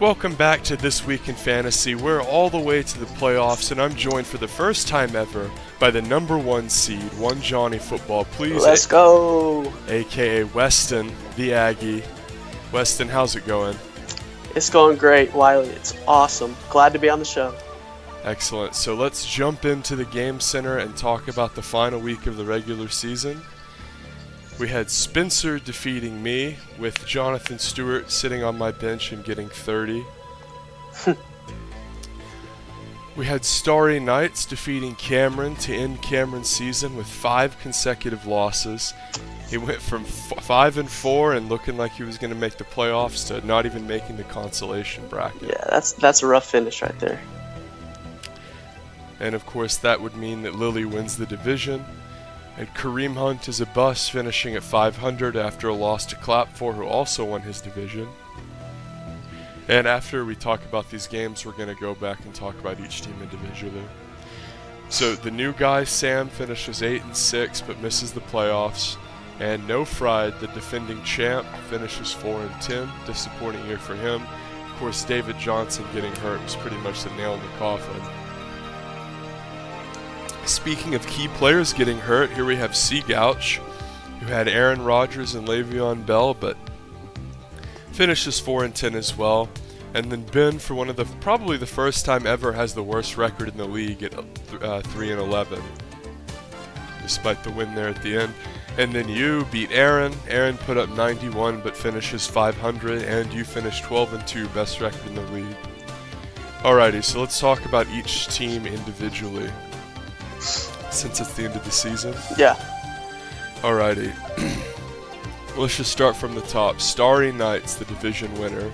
Welcome back to This Week in Fantasy. We're all the way to the playoffs, and I'm joined for the first time ever by the number one seed, One Johnny Football. Please, let's go. AKA Weston, the Aggie. Weston, how's it going? It's going great, Wiley. It's awesome. Glad to be on the show. Excellent. So let's jump into the game center and talk about the final week of the regular season. We had Spencer defeating me with Jonathan Stewart sitting on my bench and getting 30. We had Starry Knights defeating Cameron to end Cameron's season with 5 consecutive losses. He went from 5-4 and looking like he was going to make the playoffs to not even making the consolation bracket. Yeah, that's a rough finish right there. And of course that would mean that Lily wins the division. And Kareem Hunt is a bust, finishing at 500 after a loss to Clapfor, who also won his division. And after we talk about these games, we're going to go back and talk about each team individually. So the new guy, Sam, finishes 8-6 but misses the playoffs. And No Fried, the defending champ, finishes 4-10. Disappointing year for him. Of course, David Johnson getting hurt was pretty much the nail in the coffin. Speaking of key players getting hurt, here we have Seagouch, who had Aaron Rodgers and Le'Veon Bell, but finishes 4-10 as well. And then Ben, for one of the probably the first time ever, has the worst record in the league at 3-11, despite the win there at the end. And then you beat Aaron. Aaron put up 91, but finishes 500, and you finished 12-2, best record in the league. Alrighty, so let's talk about each team individually, since it's the end of the season. Yeah. Alrighty. Let's just start from the top. Starry Knights, the division winner.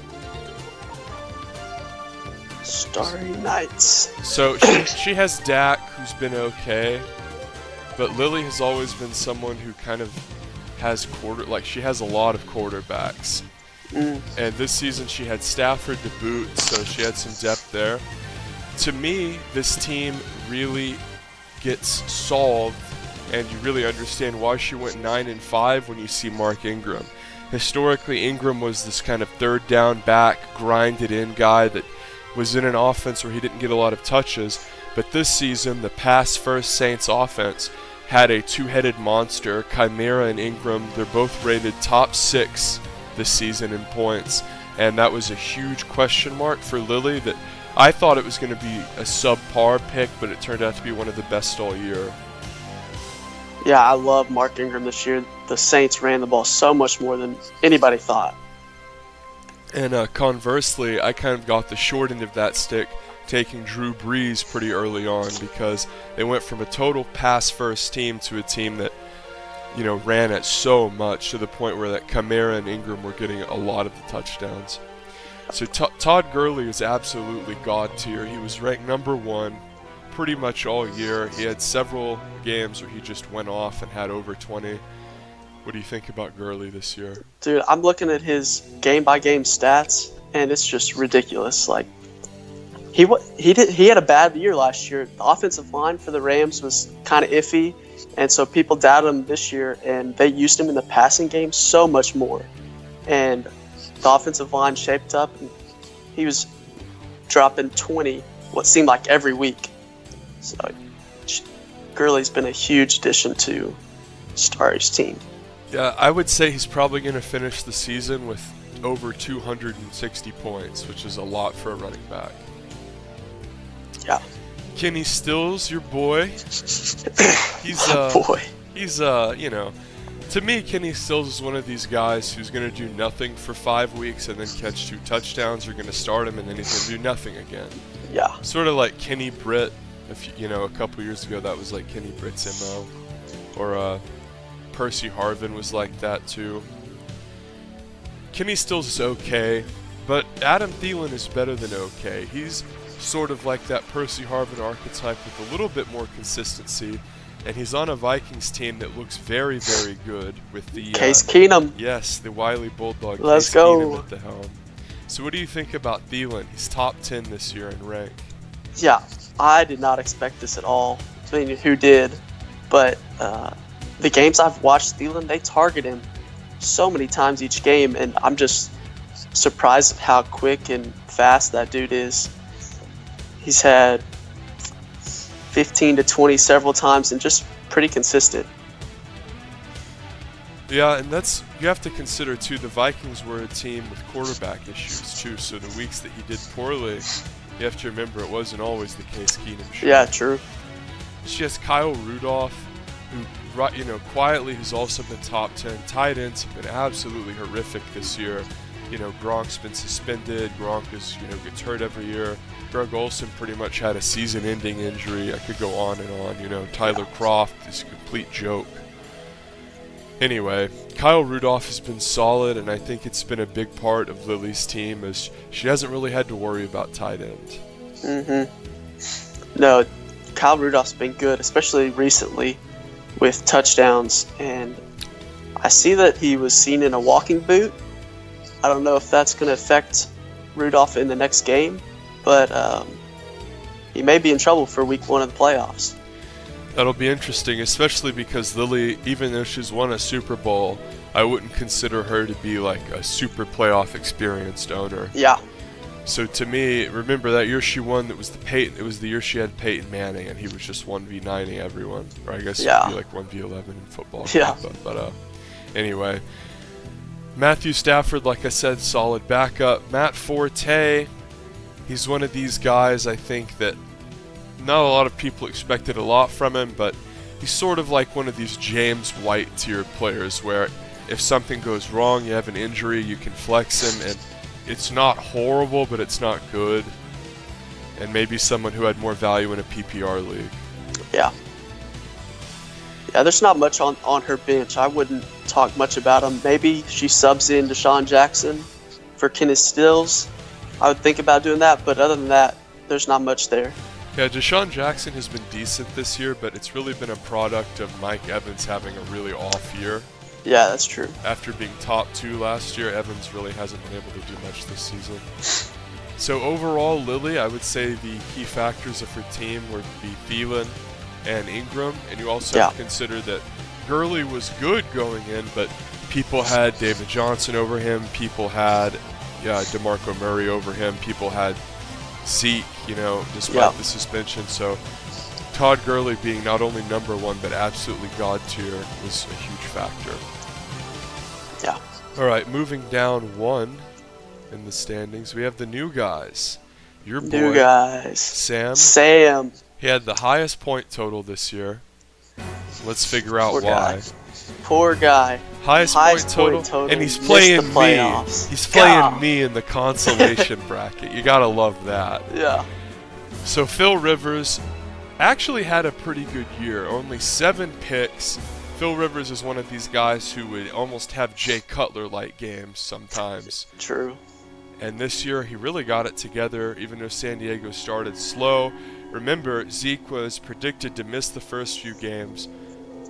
Starry Knights. So she has Dak, who's been okay, but Lily has always been someone who kind of has she has a lot of quarterbacks. Mm. And this season she had Stafford to boot, so she had some depth there. To me, this team really gets solved, and you really understand why she went 9-5 when you see Mark Ingram. Historically, Ingram was this kind of third down back, grinded in guy that was in an offense where he didn't get a lot of touches, but this season the pass first Saints offense had a two-headed monster. Chimera and Ingram, they're both rated top 6 this season in points, and that was a huge question mark for Lily. That I thought it was going to be a subpar pick, but it turned out to be one of the best all year. Yeah, I love Mark Ingram this year. The Saints ran the ball so much more than anybody thought. And conversely, I kind of got the short end of that stick, taking Drew Brees pretty early on, because they went from a total pass-first team to a team that, you know, ran it so much to the point where that Kamara and Ingram were getting a lot of the touchdowns. So Todd Gurley is absolutely god-tier. He was ranked number 1 pretty much all year. He had several games where he just went off and had over 20. What do you think about Gurley this year? Dude, I'm looking at his game-by-game stats, and it's just ridiculous. Like, he had a bad year last year. The offensive line for the Rams was kind of iffy, and so people doubted him this year, and they used him in the passing game so much more. And the offensive line shaped up, and he was dropping 20 what seemed like every week. So Gurley's been a huge addition to Starry's team. Yeah, I would say he's probably going to finish the season with over 260 points, which is a lot for a running back. Yeah. Kenny Stills, your boy. He's boy. He's you know, to me, Kenny Stills is one of these guys who's going to do nothing for 5 weeks and then catch 2 touchdowns. You're going to start him, and then he's going to do nothing again. Yeah. Sort of like Kenny Britt. If you know, a couple years ago, that was like Kenny Britt's MO. Or Percy Harvin was like that too. Kenny Stills is okay, but Adam Thielen is better than okay. He's sort of like that Percy Harvin archetype with a little bit more consistency. And he's on a Vikings team that looks very, very good with the Case Keenum. Yes, the wily bulldog. Let's Case go. Keenum at the helm. So, what do you think about Thielen? He's top 10 this year in rank. Yeah, I did not expect this at all. I mean, who did? But the games I've watched Thielen, they target him so many times each game, and I'm just surprised at how quick and fast that dude is. He's had 15 to 20 several times and just pretty consistent. Yeah, and that's, you have to consider too, the Vikings were a team with quarterback issues too, so the weeks that he did poorly, you have to remember it wasn't always the case Keenum should. Yeah, true. It's just Kyle Rudolph, who, you know, quietly, who's also been top 10. Tight ends have been absolutely horrific this year. You know, Gronk's been suspended. Gronk is, you know, gets hurt every year. Greg Olsen pretty much had a season-ending injury. I could go on and on. You know, Tyler Kroft is a complete joke. Anyway, Kyle Rudolph has been solid, and I think it's been a big part of Lily's team, as she hasn't really had to worry about tight end. Mm-hmm. No, Kyle Rudolph's been good, especially recently with touchdowns, and I see that he was seen in a walking boot. I don't know if that's going to affect Rudolph in the next game, but he may be in trouble for week 1 of the playoffs. That'll be interesting, especially because Lily, even though she's won a Super Bowl, I wouldn't consider her to be like a super playoff experienced owner. Yeah. So to me, remember that year she won, that was the Peyton, it was the year she had Peyton Manning, and he was just 1v9ing everyone. Or I guess yeah, it would be like 1v11 in football. Yeah. But anyway, Matthew Stafford, like I said, solid backup. Matt Forte, he's one of these guys I think that not a lot of people expected a lot from him, but he's sort of like one of these James White tier players where if something goes wrong, you have an injury, you can flex him, and it's not horrible, but it's not good. And maybe someone who had more value in a PPR league. Yeah. Yeah, there's not much on her bench. I wouldn't talk much about him. Maybe she subs in Deshaun Jackson for Kenny Stills. I would think about doing that, but other than that, there's not much there. Yeah, Deshaun Jackson has been decent this year, but it's really been a product of Mike Evans having a really off year. Yeah, that's true. After being top 2 last year, Evans really hasn't been able to do much this season. So overall, Lily, I would say the key factors of her team would be Thielen and Ingram, and you also have to consider that Gurley was good going in, but people had David Johnson over him, people had DeMarco Murray over him, people had Zeke, you know, despite the suspension. So Todd Gurley being not only #1 but absolutely god tier was a huge factor. Yeah. All right, moving down one in the standings, we have the new guys. Your boy, new guys, Sam. He had the highest point total this year. Let's figure out why. Poor guy. Highest point total, and he's playing me. He's playing me in the consolation bracket. You gotta love that. Yeah. So Phil Rivers actually had a pretty good year. Only 7 picks. Phil Rivers is one of these guys who would almost have Jay Cutler-like games sometimes. True. And this year he really got it together, even though San Diego started slow. Remember, Zeke was predicted to miss the first few games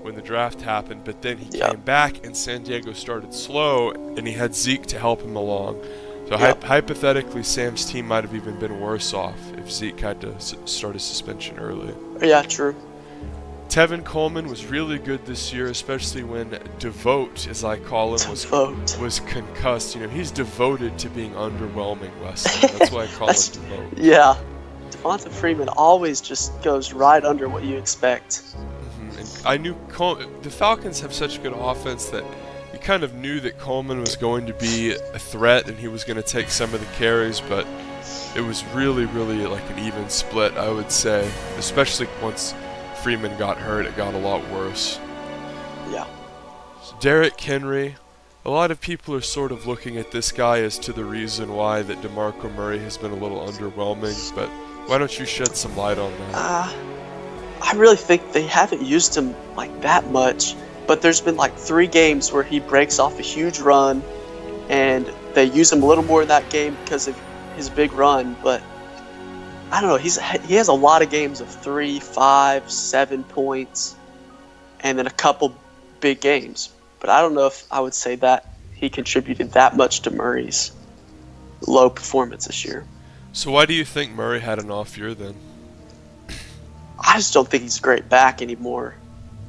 when the draft happened, but then he came back and San Diego started slow, and he had Zeke to help him along. So hypothetically, Sam's team might have even been worse off if Zeke had to start a suspension early. Yeah, true. Tevin Coleman was really good this year, especially when Devote, as I call him, was concussed. You know, he's devoted to being underwhelming, Weston. That's why I call him Devote. Yeah. Devonta Freeman always just goes right under what you expect. I knew the Falcons have such good offense that you kind of knew that Coleman was going to be a threat and he was going to take some of the carries, but it was really, really like an even split, I would say. Especially once Freeman got hurt, it got a lot worse. Yeah. Derrick Henry. A lot of people are sort of looking at this guy as to the reason why that DeMarco Murray has been a little underwhelming, but why don't you shed some light on that? I really think they haven't used him like that much, but there's been like 3 games where he breaks off a huge run, and they use him a little more in that game because of his big run. But I don't know, he has a lot of games of 3, 5, 7 points, and then a couple big games. But I don't know if I would say that he contributed that much to Murray's low performance this year. So why do you think Murray had an off year then? I just don't think he's a great back anymore,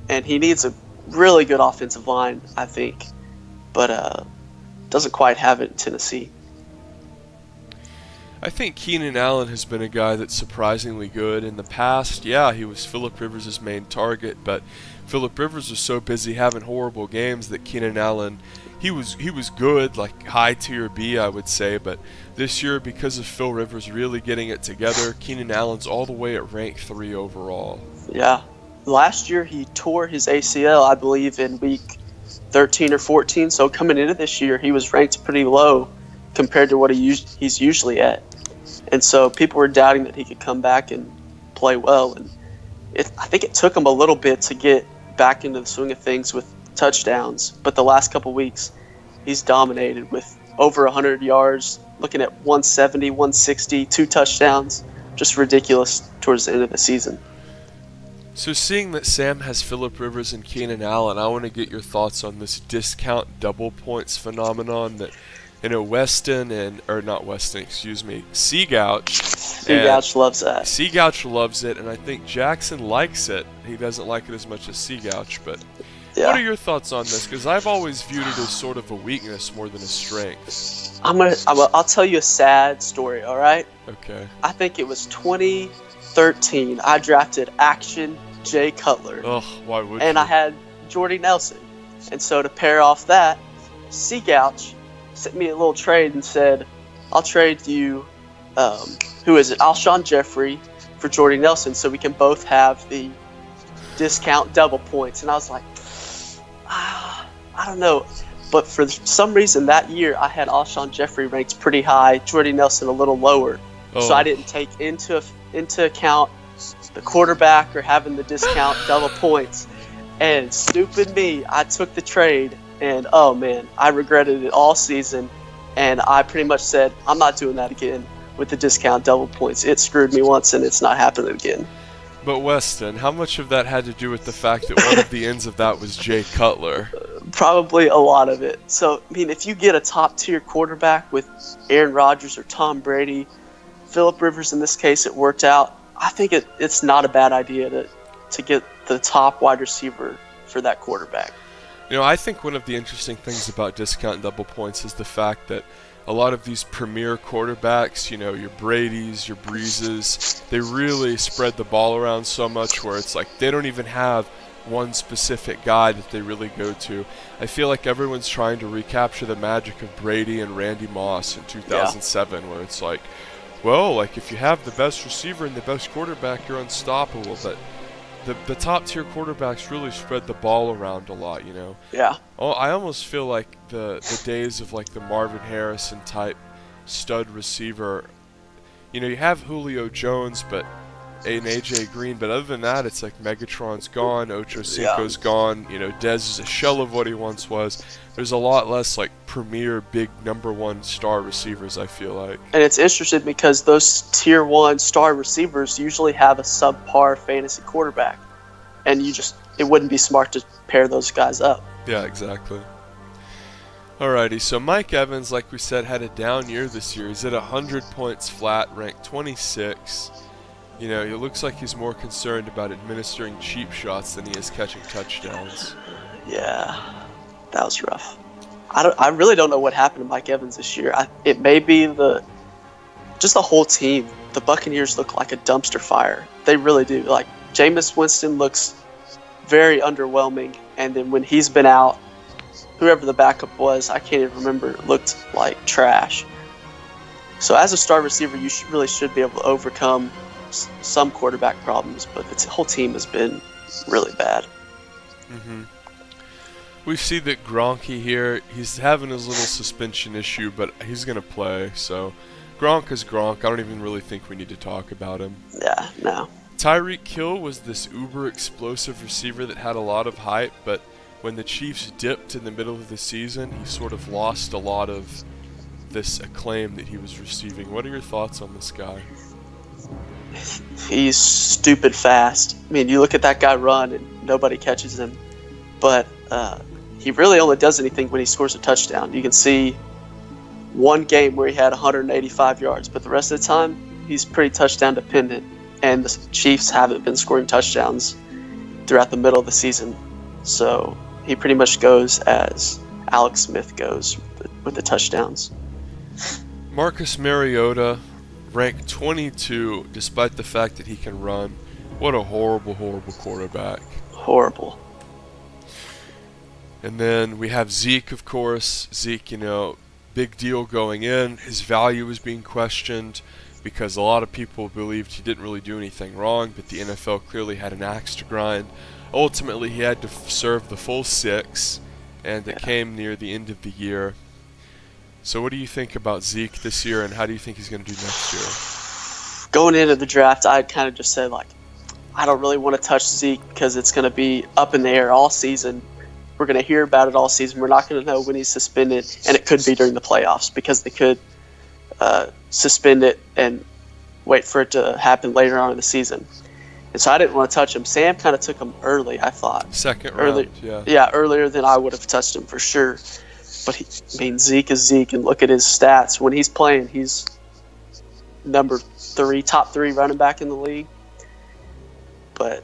and he needs a really good offensive line, I think, but doesn't quite have it in Tennessee. I think Keenan Allen has been a guy that's surprisingly good. In the past, yeah, he was Phillip Rivers' main target, but Phillip Rivers was so busy having horrible games that Keenan Allen, he was good, like high tier B, I would say, but this year, because of Phil Rivers really getting it together, Keenan Allen's all the way at rank 3 overall. Yeah. Last year, he tore his ACL, I believe, in week 13 or 14, so coming into this year, he was ranked pretty low compared to what he's usually at. And so people were doubting that he could come back and play well. And I think it took him a little bit to get back into the swing of things with touchdowns. But the last couple weeks, he's dominated with over 100 yards, looking at 170, 160, 2 touchdowns. Just ridiculous towards the end of the season. So seeing that Sam has Phillip Rivers and Keenan Allen, I want to get your thoughts on this discount double points phenomenon that, you know, Seagouch loves that. Seagouch loves it, and I think Jackson likes it. He doesn't like it as much as Seagouch, but yeah. What are your thoughts on this? Because I've always viewed it as sort of a weakness more than a strength. I'll tell you a sad story, all right? Okay. I think it was 2013. I drafted Action Jay Cutler. Oh, why would you? I had Jordy Nelson. And so to pair off that, Seagouch sent me a little trade and said, I'll trade you, Alshon Jeffrey for Jordy Nelson so we can both have the discount double points. And I was like, I don't know. But for some reason that year, I had Alshon Jeffrey ranked pretty high, Jordy Nelson a little lower. Oh. So I didn't take into account the quarterback or having the discount double points. And stupid me, I took the trade. And, oh, man, I regretted it all season, and I pretty much said, I'm not doing that again with the discount double points. It screwed me once, and it's not happening again. But, Weston, how much of that had to do with the fact that one of the ends of that was Jay Cutler? Probably a lot of it. So, I mean, if you get a top-tier quarterback with Aaron Rodgers or Tom Brady, Phillip Rivers in this case, it worked out. I think it's not a bad idea to get the top wide receiver for that quarterback. You know, I think one of the interesting things about discount and double points is the fact that a lot of these premier quarterbacks, you know, your Brady's, your Breeze's, they really spread the ball around so much where it's like they don't even have one specific guy that they really go to. I feel like everyone's trying to recapture the magic of Brady and Randy Moss in 2007, yeah, where it's like, well, like if you have the best receiver and the best quarterback, you're unstoppable, but the top-tier quarterbacks really spread the ball around a lot, you know? Yeah. Oh, I almost feel like the days of, like, the Marvin Harrison-type stud receiver, you know, you have Julio Jones and AJ Green, but other than that, it's like Megatron's gone, Ocho Cinco's gone, you know, Dez is a shell of what he once was. There's a lot less, like, premier, big, number 1 star receivers, I feel like. And it's interesting because those tier 1 star receivers usually have a subpar fantasy quarterback, and it wouldn't be smart to pair those guys up. Yeah, exactly. Alrighty, so Mike Evans, like we said, had a down year this year. He's at 100 points flat, ranked 26. You know, it looks like he's more concerned about administering cheap shots than he is catching touchdowns. Yeah, that was rough. I really don't know what happened to Mike Evans this year. It may be just the whole team. The Buccaneers look like a dumpster fire. They really do. Like, Jameis Winston looks very underwhelming, and then when he's been out, whoever the backup was, I can't even remember, looked like trash. So as a star receiver, you really should be able to overcome some quarterback problems, but the whole team has been really bad. Mm-hmm. We see that Gronk here, he's having his little suspension issue, but he's going to play, so Gronk is Gronk. I don't even really think we need to talk about him. Yeah, no. Tyreek Hill was this uber-explosive receiver that had a lot of hype, but when the Chiefs dipped in the middle of the season, he sort of lost a lot of this acclaim that he was receiving. What are your thoughts on this guy? He's stupid fast. I mean, you look at that guy run and nobody catches him. But he really only does anything when he scores a touchdown. You can see one game where he had 185 yards, but the rest of the time he's pretty touchdown dependent. And the Chiefs haven't been scoring touchdowns throughout the middle of the season. So he pretty much goes as Alex Smith goes with the touchdowns. Marcus Mariota ranked 22 despite the fact that he can run. What a horrible, horrible quarterback. Horrible. And then we have Zeke, of course. Zeke, you know, big deal going in. His value is being questioned because a lot of people believed he didn't really do anything wrong, but the NFL clearly had an axe to grind. Ultimately, he had to serve the full 6, and it came near the end of the year. So what do you think about Zeke this year, and how do you think he's going to do next year? Going into the draft, I kind of just said, like, I don't really want to touch Zeke because it's going to be up in the air all season. We're going to hear about it all season. We're not going to know when he's suspended, and it could be during the playoffs because they could suspend it and wait for it to happen later on in the season. And so I didn't want to touch him. Sam kind of took him early, I thought. Second round, yeah. Yeah, earlier than I would have touched him for sure. But, Zeke is Zeke, and look at his stats. When he's playing, he's number 3, top 3 running back in the league. But,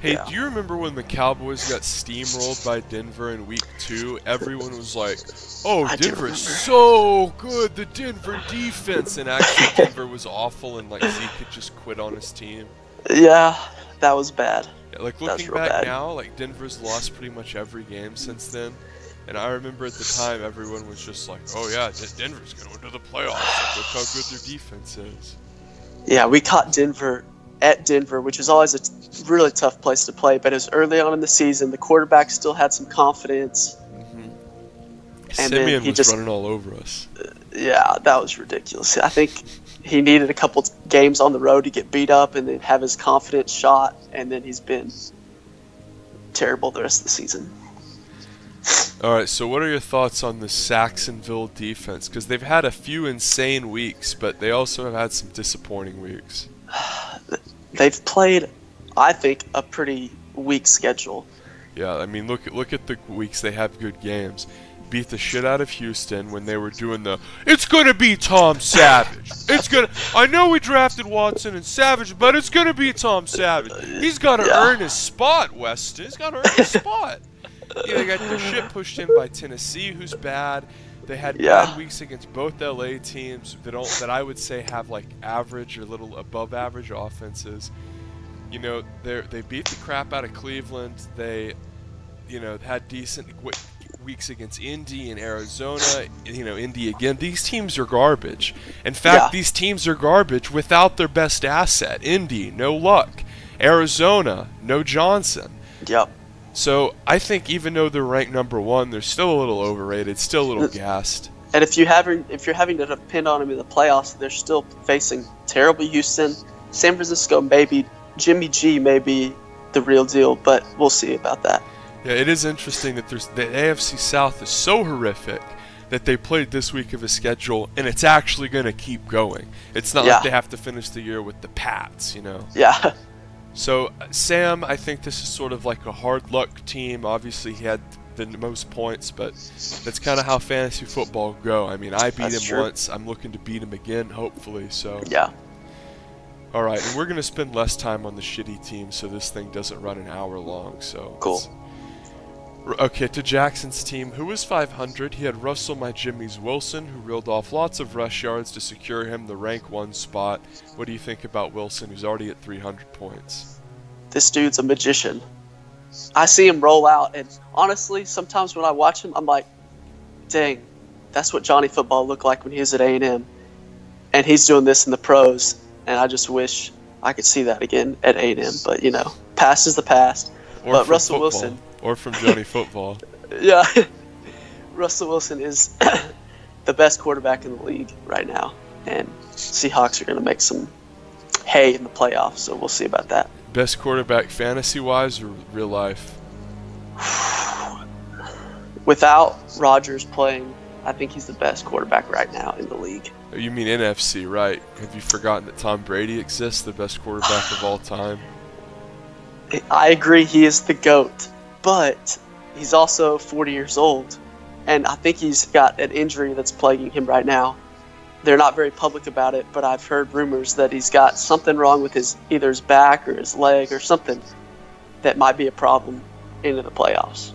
Hey, yeah. Do you remember when the Cowboys got steamrolled by Denver in Week 2? Everyone was like, oh, Denver's so good, the Denver defense. And actually Denver was awful, and like Zeke could just quit on his team. Yeah, that was bad. Yeah, like looking back now, like Denver's lost pretty much every game since then. And I remember at the time everyone was just like, oh yeah, Denver's going to go to the playoffs. Like, look how good their defense is. Yeah, we caught Denver at Denver, which is always a really tough place to play, but it was early on in the season. The quarterback still had some confidence. Mm-hmm. And Simeon was just running all over us. Yeah, that was ridiculous. I think he needed a couple games on the road to get beat up and then have his confidence shot, and then he's been terrible the rest of the season. All right, so what are your thoughts on the Saxonville defense? Because they've had a few insane weeks, but they also have had some disappointing weeks. They've played, I think, a pretty weak schedule. Yeah, I mean, look at the weeks they have good games. Beat the shit out of Houston when they were doing the, it's going to be Tom Savage. It's going to, I know we drafted Watson and Savage, but it's going to be Tom Savage. He's got to earn his spot, Weston. He's got to earn his spot. Yeah, they got their shit pushed in by Tennessee, who's bad. They had bad weeks against both LA teams that I would say have like average or little above average offenses. You know, they beat the crap out of Cleveland. They, you know, had decent weeks against Indy and Arizona. You know, Indy again. These teams are garbage. In fact, these teams are garbage without their best asset. Indy, no luck. Arizona, no Johnson. Yep. So I think even though they're ranked number 1, they're still a little overrated, still a little gassed. And if you're having to depend on them in the playoffs, they're still facing terrible Houston, San Francisco. Maybe Jimmy G may be the real deal, but we'll see about that. Yeah, it is interesting that the AFC South is so horrific that they played this week of a schedule, and it's actually going to keep going. It's not like they have to finish the year with the Pats, you know. Yeah. So, Sam, I think this is sort of like a hard luck team. Obviously, he had the most points, but that's kind of how fantasy football go. I mean, I beat him once. I'm looking to beat him again, hopefully. So yeah. All right, and we're going to spend less time on the shitty team so this thing doesn't run an hour long. So cool. Okay, to Jackson's team, who was 500. He had Russell My Jimmy's Wilson, who reeled off lots of rush yards to secure him the rank 1 spot. What do you think about Wilson, who's already at 300 points? This dude's a magician. I see him roll out, and honestly, sometimes when I watch him, I'm like, dang, that's what Johnny Football looked like when he was at A&M. And he's doing this in the pros, and I just wish I could see that again at A&M. But, you know, past is the past. Or but Russell Wilson... Or from Johnny Football. Yeah. Russell Wilson is the best quarterback in the league right now. And Seahawks are going to make some hay in the playoffs, so we'll see about that. Best quarterback fantasy-wise or real life? Without Rodgers playing, I think he's the best quarterback right now in the league. You mean NFC, right? Have you forgotten that Tom Brady exists, the best quarterback of all time? I agree. He is the GOAT. But he's also 40 years old, and I think he's got an injury that's plaguing him right now. They're not very public about it, but I've heard rumors that he's got something wrong with either his back or his leg or something that might be a problem into the playoffs.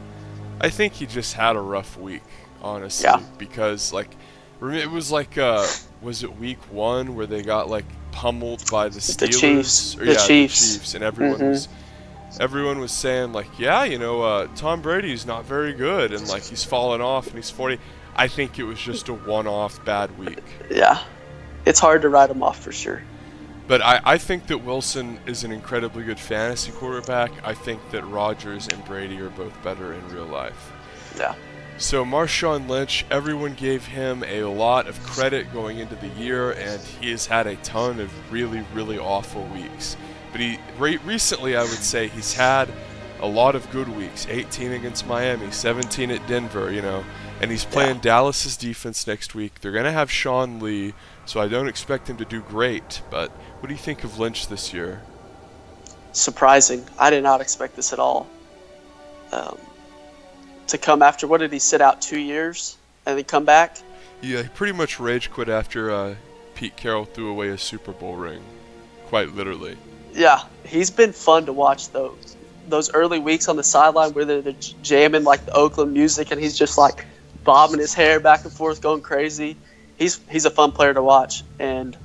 I think he just had a rough week, honestly, because like it was like was it week 1 where they got like pummeled by the Steelers? The Chiefs. And everyone was saying like, yeah, you know, Tom Brady's not very good and like he's fallen off and he's 40. I think it was just a one-off bad week. Yeah, it's hard to write him off for sure. But I think that Wilson is an incredibly good fantasy quarterback. I think that Rodgers and Brady are both better in real life. Yeah. So Marshawn Lynch, everyone gave him a lot of credit going into the year, and he has had a ton of really, really awful weeks. But he recently, I would say, he's had a lot of good weeks. 18 against Miami, 17 at Denver, you know. And he's playing Dallas's defense next week. They're going to have Sean Lee, so I don't expect him to do great. But what do you think of Lynch this year? Surprising. I did not expect this at all. To come after, what did he sit out, 2 years and then come back? Yeah, he pretty much rage quit after Pete Carroll threw away his Super Bowl ring, quite literally. Yeah, he's been fun to watch, though. Those early weeks on the sideline where they're jamming like the Oakland music and he's just like bobbing his hair back and forth, going crazy. He's a fun player to watch and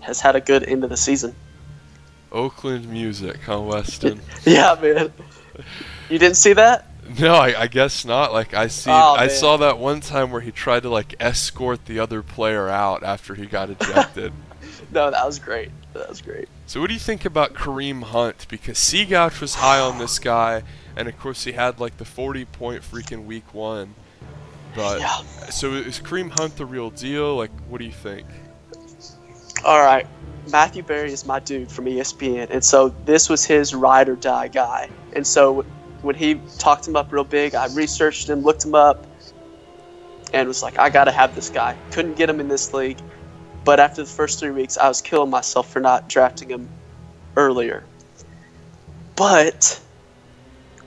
has had a good end of the season. Oakland music, huh, Weston? Yeah, man. You didn't see that? No, I guess not. Like I saw that one time where he tried to like escort the other player out after he got ejected. No, that was great. That was great. So what do you think about Kareem Hunt? Because Seagouch was high on this guy, and of course he had like the 40-point freaking week 1. But yeah. So is Kareem Hunt the real deal? Like, what do you think? All right, Matthew Berry is my dude from ESPN, and so this was his ride or die guy. And so when he talked him up real big, I researched him, looked him up, and was like, I gotta have this guy. Couldn't get him in this league. But after the first 3 weeks, I was killing myself for not drafting him earlier. But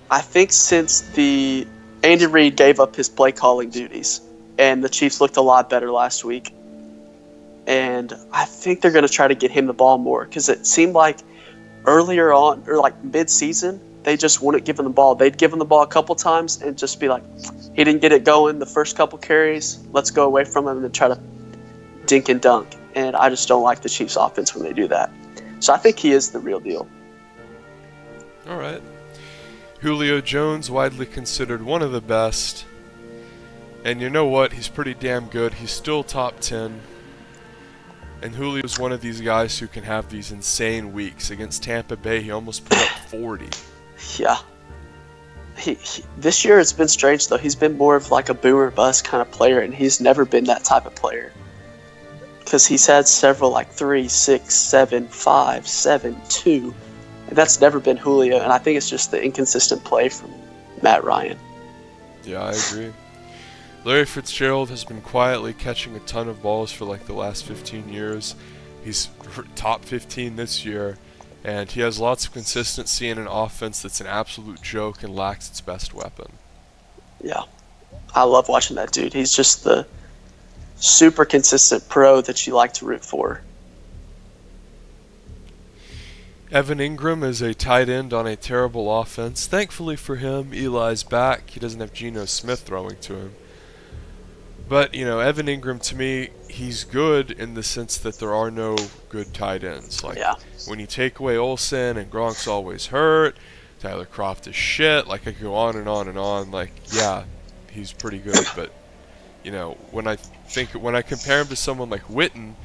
I think since the Andy Reid gave up his play calling duties, and the Chiefs looked a lot better last week, and I think they're going to try to get him the ball more, because it seemed like earlier on, or like mid-season, they just wouldn't give him the ball. They'd give him the ball a couple times and just be like, he didn't get it going the first couple carries, let's go away from him and try to dink and dunk. And I just don't like the Chiefs offense when they do that. So I think he is the real deal. All right. Julio Jones, widely considered one of the best. And you know what? He's pretty damn good. He's still top 10. And Julio's one of these guys who can have these insane weeks. Against Tampa Bay, he almost put up 40. Yeah. This year it's been strange, though. He's been more of like a boom or bust kind of player, and he's never been that type of player. Because he's had several like 3, 6, 7, 5, 7, 2, and that's never been Julio. And I think it's just the inconsistent play from Matt Ryan. Yeah, I agree. Larry Fitzgerald has been quietly catching a ton of balls for like the last 15 years. He's top 15 this year, and he has lots of consistency in an offense that's an absolute joke and lacks its best weapon. Yeah, I love watching that dude. He's just the super consistent pro that you like to root for. Evan Ingram is a tight end on a terrible offense. Thankfully for him, Eli's back. He doesn't have Geno Smith throwing to him. But, you know, Evan Ingram, to me, he's good in the sense that there are no good tight ends. Like, when you take away Olsen and Gronk's always hurt, Tyler Kroft is shit. Like, I go on and on and on. Like, yeah, he's pretty good, but you know, when I compare him to someone like Witten,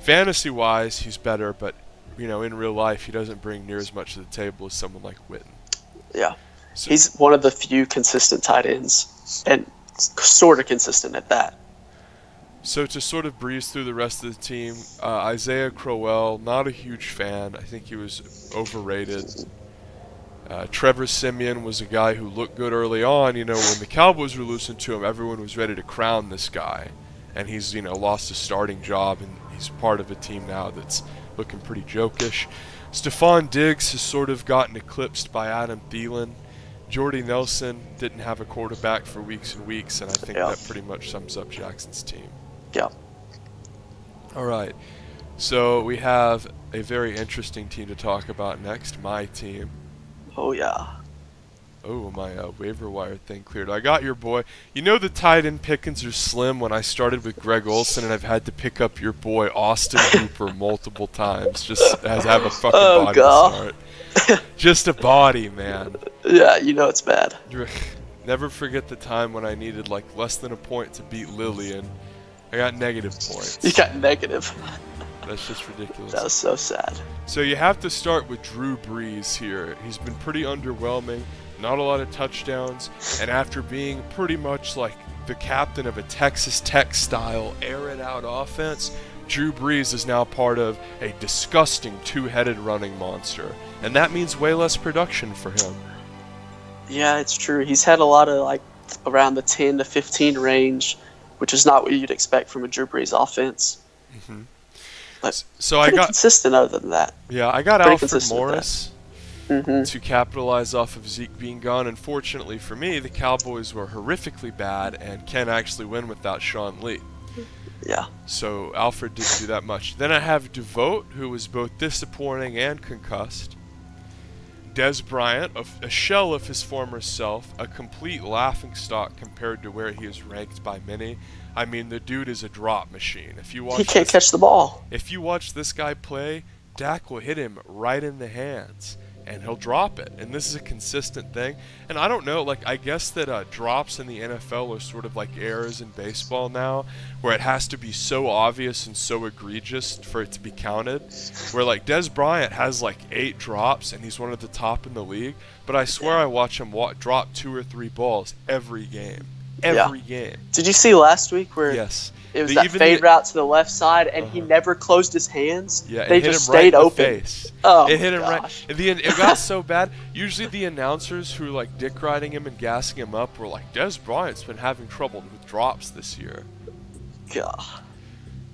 fantasy-wise, he's better, but, you know, in real life, he doesn't bring near as much to the table as someone like Witten. Yeah. So, he's one of the few consistent tight ends, and sort of consistent at that. So to sort of breeze through the rest of the team, Isaiah Crowell, not a huge fan. I think he was overrated. Trevor Siemian was a guy who looked good early on. You know, when the Cowboys were losing to him, everyone was ready to crown this guy. And he's, you know, lost his starting job, and he's part of a team now that's looking pretty jokish. Stephon Diggs has sort of gotten eclipsed by Adam Thielen. Jordy Nelson didn't have a quarterback for weeks and weeks, and I think that pretty much sums up Jackson's team. Yeah. All right. So we have a very interesting team to talk about next, my team. Oh, yeah. Oh, my waiver wire thing cleared. I got your boy. You know the tight end pickings are slim when I started with Greg Olsen, and I've had to pick up your boy Austin Hooper multiple times just as I have a fucking body to start. Just a body, man. Yeah, you know it's bad. Never forget the time when I needed like less than a point to beat Lily, and I got negative points. You got negative. That's just ridiculous. That was so sad. So you have to start with Drew Brees here. He's been pretty underwhelming, not a lot of touchdowns, and after being pretty much like the captain of a Texas Tech style air it out offense, Drew Brees is now part of a disgusting two-headed running monster, and that means way less production for him. Yeah, it's true. He's had a lot of like around the 10 to 15 range, which is not what you'd expect from a Drew Brees offense. Mm-hmm. But so I got consistent other than that. Yeah, I got Alfred Morris to capitalize off of Zeke being gone. Unfortunately for me, the Cowboys were horrifically bad and can't actually win without Sean Lee. Yeah. So Alfred didn't do that much. Then I have DeVote, who was both disappointing and concussed. Dez Bryant, a shell of his former self, a complete laughingstock compared to where he is ranked by many. I mean, the dude is a drop machine. If you watch, he can't catch the ball. If you watch this guy play, Dak will hit him right in the hands, and he'll drop it. And this is a consistent thing. And I don't know, like, I guess that drops in the NFL are sort of like errors in baseball now, where it has to be so obvious and so egregious for it to be counted. Where, like, Dez Bryant has, like, 8 drops, and he's one of the top in the league. But I swear I watch him drop 2 or 3 balls every game. Every game. Did you see last week where it was that fade route to the left side and he never closed his hands? Yeah, they just stayed open. Oh, it hit him right. It got so bad. Usually the announcers who like dick riding him and gassing him up were like, Dez Bryant's been having trouble with drops this year. God.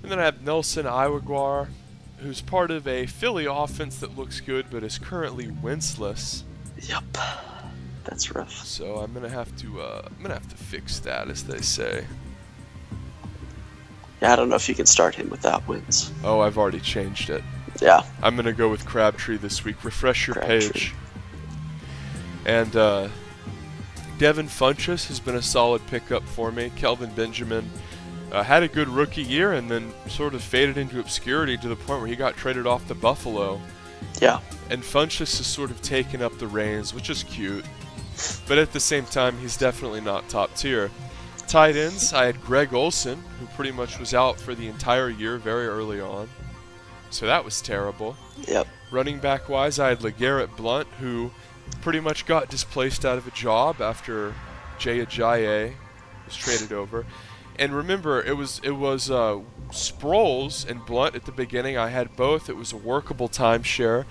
And then I have Nelson Iweguar, who's part of a Philly offense that looks good but is currently winceless. Yep. That's rough. So I'm gonna have to fix that, as they say. Yeah, I don't know if you can start him without wins. Oh, I've already changed it. Yeah. I'm gonna go with Crabtree this week. Refresh your page. And Devin Funchess has been a solid pickup for me. Kelvin Benjamin had a good rookie year and then sort of faded into obscurity to the point where he got traded off to Buffalo. Yeah. And Funchess has sort of taken up the reins, which is cute. But at the same time, he's definitely not top tier. Tight ends, I had Greg Olsen, who pretty much was out for the entire year very early on. So that was terrible. Yep. Running back-wise, I had LeGarrette Blount, who pretty much got displaced out of a job after Jay Ajayi was traded over. And remember, it was Sproles and Blount at the beginning. I had both. It was a workable timeshare.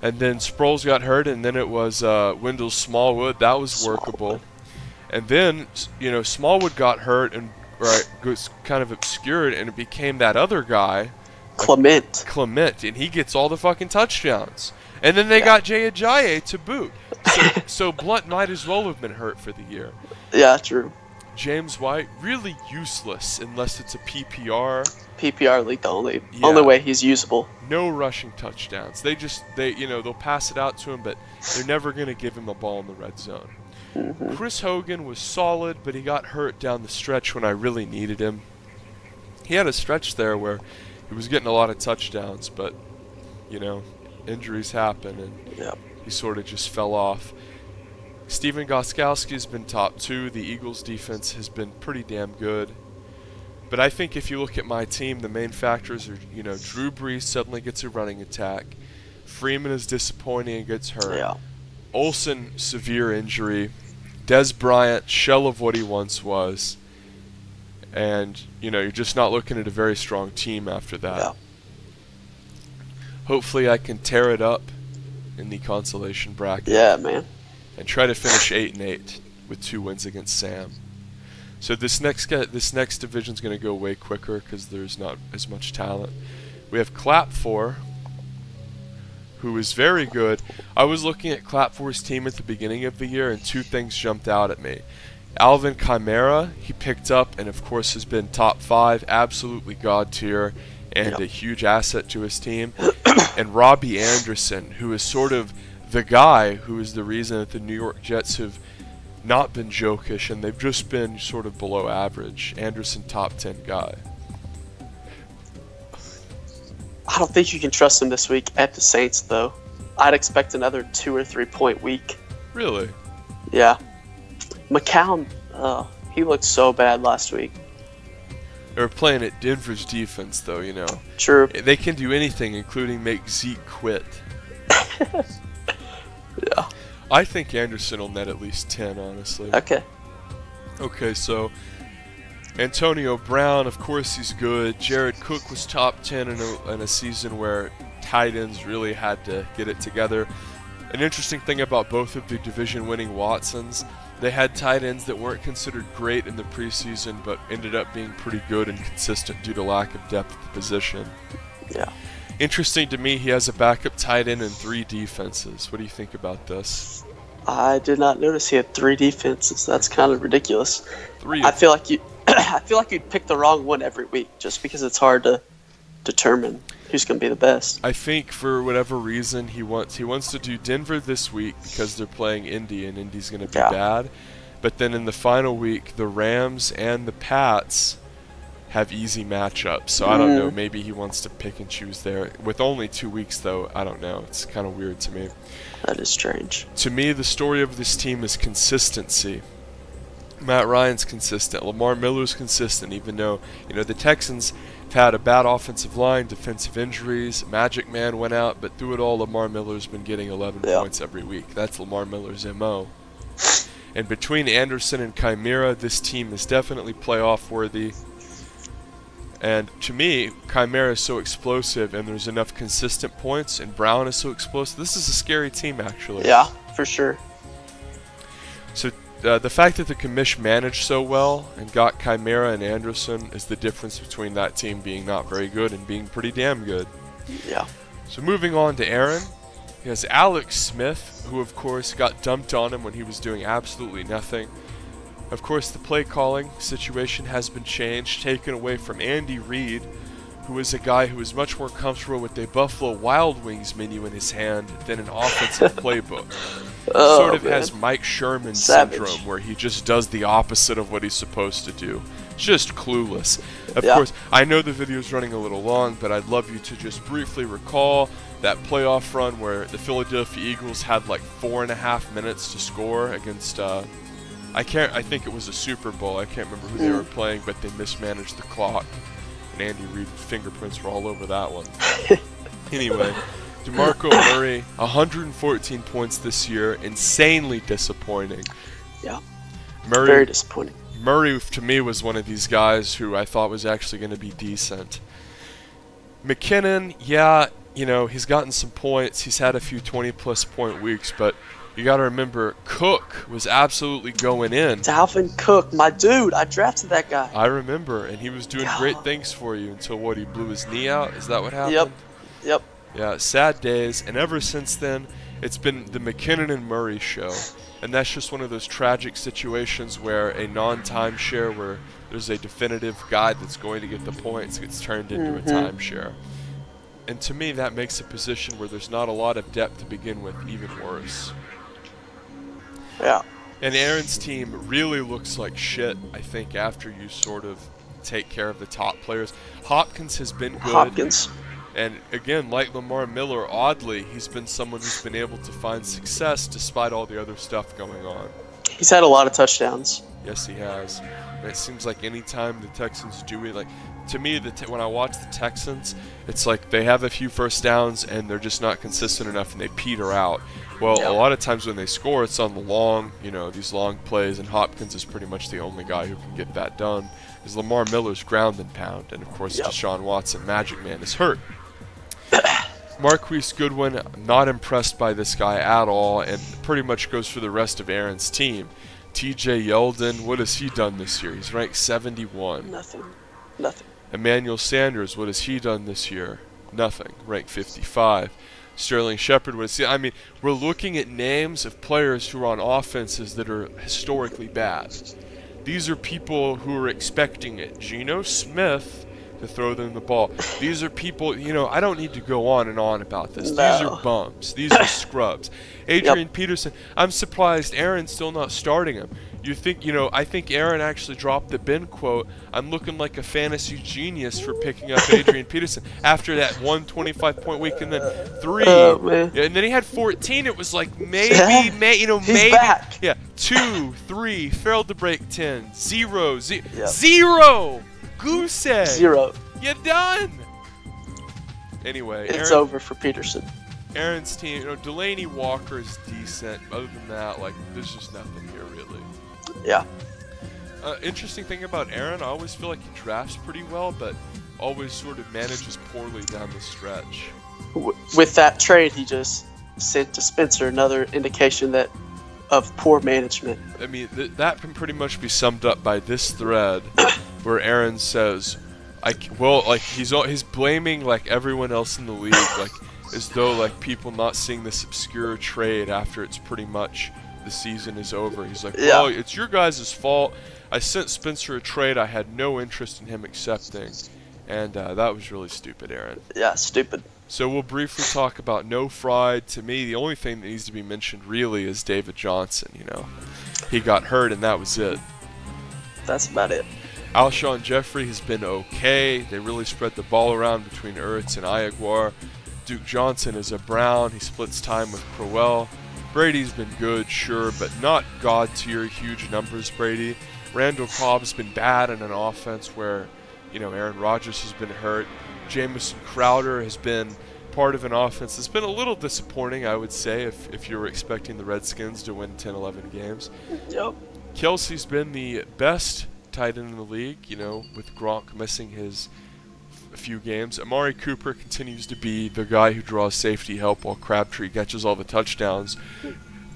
And then Sproles got hurt, and then it was Wendell Smallwood. That was workable. And then, you know, Smallwood got hurt and was kind of obscured, and it became that other guy. Clement. And he gets all the fucking touchdowns. And then they got Jay Ajayi to boot. So Blount might as well have been hurt for the year. Yeah, true. James White, really useless unless it's a PPR. PPR league, the only way he's usable. No rushing touchdowns. They'll pass it out to him, but they're never going to give him a ball in the red zone. Mm-hmm. Chris Hogan was solid, but he got hurt down the stretch when I really needed him. He had a stretch there where he was getting a lot of touchdowns, but, you know, injuries happen, and he sort of just fell off. Steven Gostkowski has been top 2. The Eagles' defense has been pretty damn good. But I think if you look at my team, the main factors are, you know, Drew Brees suddenly gets a running attack. Freeman is disappointing and gets hurt. Yeah. Olsen, severe injury. Dez Bryant, shell of what he once was. And, you know, you're just not looking at a very strong team after that. Yeah. Hopefully I can tear it up in the consolation bracket. Yeah, man. And try to finish 8-8 with 2 wins against Sam. So this next division's going to go way quicker because there's not as much talent. We have Clap4, who is very good. I was looking at Clap4's team at the beginning of the year, and 2 things jumped out at me. Alvin Chimera, he picked up and, of course, has been top 5, absolutely god-tier, and a huge asset to his team. And Robbie Anderson, who is sort of the guy who is the reason that the New York Jets have not been jokish and they've just been sort of below average. Anderson, top 10 guy. I don't think you can trust him this week at the Saints, though. I'd expect another 2 or 3 point week. Really? Yeah. McCown, he looked so bad last week. They were playing at Denver's defense, though, you know. True. They can do anything, including make Zeke quit. Yeah. I think Anderson will net at least 10, honestly. Okay. Okay, so Antonio Brown, of course he's good. Jared Cook was top 10 in a season where tight ends really had to get it together. An interesting thing about both of the division-winning Watsons, they had tight ends that weren't considered great in the preseason but ended up being pretty good and consistent due to lack of depth at the position. Yeah. Interesting to me, he has a backup tight end and 3 defenses. What do you think about this? I did not notice he had 3 defenses. That's kind of ridiculous. 3. I feel like you'd pick the wrong one every week just because it's hard to determine who's going to be the best. I think for whatever reason he wants to do Denver this week because they're playing Indy and Indy's going to be bad. But then in the final week, the Rams and the Pats have easy matchups, so I don't know. Maybe he wants to pick and choose there. With only 2 weeks, though, I don't know. It's kind of weird to me. That is strange. To me, the story of this team is consistency. Matt Ryan's consistent. Lamar Miller's consistent, even though the Texans have had a bad offensive line, defensive injuries. Magic Man went out, but through it all, Lamar Miller's been getting 11 points every week. That's Lamar Miller's MO. And between Anderson and Chimera, this team is definitely playoff worthy. And to me, Chimera is so explosive, and there's enough consistent points, and Brown is so explosive. This is a scary team, actually. Yeah, for sure. So the fact that the commish managed so well and got Chimera and Anderson is the difference between that team being not very good and being pretty damn good. Yeah. So moving on to Aaron, he has Alex Smith, who, of course, got dumped on him when he was doing absolutely nothing. Of course, the play calling situation has been changed, taken away from Andy Reid, who is a guy who is much more comfortable with a Buffalo Wild Wings menu in his hand than an offensive playbook. Sort of has Mike Sherman syndrome, where he just does the opposite of what he's supposed to do. Just clueless. Of course, I know the video is running a little long, but I'd love you to just briefly recall that playoff run where the Philadelphia Eagles had like 4.5 minutes to score against... I think it was a Super Bowl. I can't remember who they were playing, but they mismanaged the clock. And Andy Reid's fingerprints were all over that one. Anyway, DeMarco Murray, 114 points this year. Insanely disappointing. Yeah, very disappointing. Murray, to me, was one of these guys who I thought was actually going to be decent. McKinnon, he's gotten some points. He's had a few 20-plus point weeks, but... you got to remember, Cook was absolutely going in. Alvin Cook, my dude. I drafted that guy. I remember, and he was doing great things for you until, he blew his knee out? Is that what happened? Yep. Yeah, sad days. And ever since then, it's been the McKinnon and Murray show. And that's just one of those tragic situations where a non-timeshare where there's a definitive guy that's going to get the points gets turned into a timeshare. And to me, that makes a position where there's not a lot of depth to begin with even worse. Yeah. And Aaron's team really looks like shit, I think, after you sort of take care of the top players. Hopkins has been good. And again, like Lamar Miller, oddly, he's been someone who's been able to find success despite all the other stuff going on. He's had a lot of touchdowns. Yes, he has. And it seems like any time the Texans do it, to me, when I watch the Texans, it's like they have a few first downs and they're just not consistent enough and they peter out. Well, a lot of times when they score, it's on the long, these long plays, and Hopkins is pretty much the only guy who can get that done. Because Lamar Miller's ground and pound, and of course Deshaun Watson, Magic Man, is hurt. Marquise Goodwin, not impressed by this guy at all, and pretty much goes for the rest of Aaron's team. TJ Yeldon, what has he done this year? He's ranked 71. Nothing. Emmanuel Sanders, what has he done this year? Nothing. Ranked 55. Sterling Shepard would see. I mean, we're looking at names of players who are on offenses that are historically bad. These are people who are expecting it. Geno Smith to throw them the ball. These are people, you know, I don't need to go on and on about this. No. These are bums. These are scrubs. Adrian Peterson, I'm surprised Aaron's still not starting him. You think, you know, I think Aaron actually dropped the Ben quote, "I'm looking like a fantasy genius for picking up Adrian Peterson" after that 125-point week, and then 3, and then he had 14. It was like maybe, maybe, back. 2, 3, failed to break 10, 0, 0, 0, goose egg, 0. You're done. Anyway, it's over for Peterson. Aaron's team, you know, Delaney Walker is decent. Other than that, like, there's just nothing here really. Yeah. Interesting thing about Aaron, I always feel like he drafts pretty well, but always sort of manages poorly down the stretch. With that trade, he just sent to Spencer another indication that of poor management. I mean, that can pretty much be summed up by this thread where Aaron says, he's blaming like everyone else in the league, like as though like people not seeing this obscure trade after it's pretty much the season is over. He's like, well, it's your guys' fault. I sent Spencer a trade I had no interest in him accepting. And that was really stupid, Aaron. Yeah, stupid. So we'll briefly talk about No Fried. To me, the only thing that needs to be mentioned really is David Johnson, you know. He got hurt and that was it. That's about it. Alshon Jeffrey has been okay. They really spread the ball around between Ertz and Iaguar. Duke Johnson is a Brown. He splits time with Crowell. Brady's been good, sure, but not god-tier huge numbers, Brady. Randall Cobb's been bad in an offense where, you know, Aaron Rodgers has been hurt. Jamison Crowder has been part of an offense that's been a little disappointing, I would say, if you were expecting the Redskins to win 10, 11 games. Yep. Kelsey's been the best tight end in the league, you know, with Gronk missing his few games. Amari Cooper continues to be the guy who draws safety help while Crabtree catches all the touchdowns.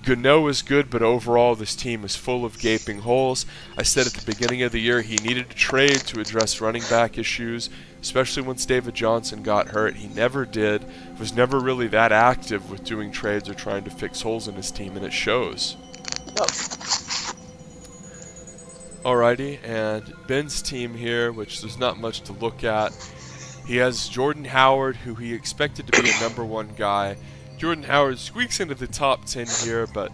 Gano is good, but overall this team is full of gaping holes. I said at the beginning of the year he needed to trade to address running back issues, especially once David Johnson got hurt. He never did, was never really that active with doing trades or trying to fix holes in his team, and it shows. Alrighty, and Ben's team here, which there's not much to look at. He has Jordan Howard, who he expected to be a #1 guy. Jordan Howard squeaks into the top 10 here, but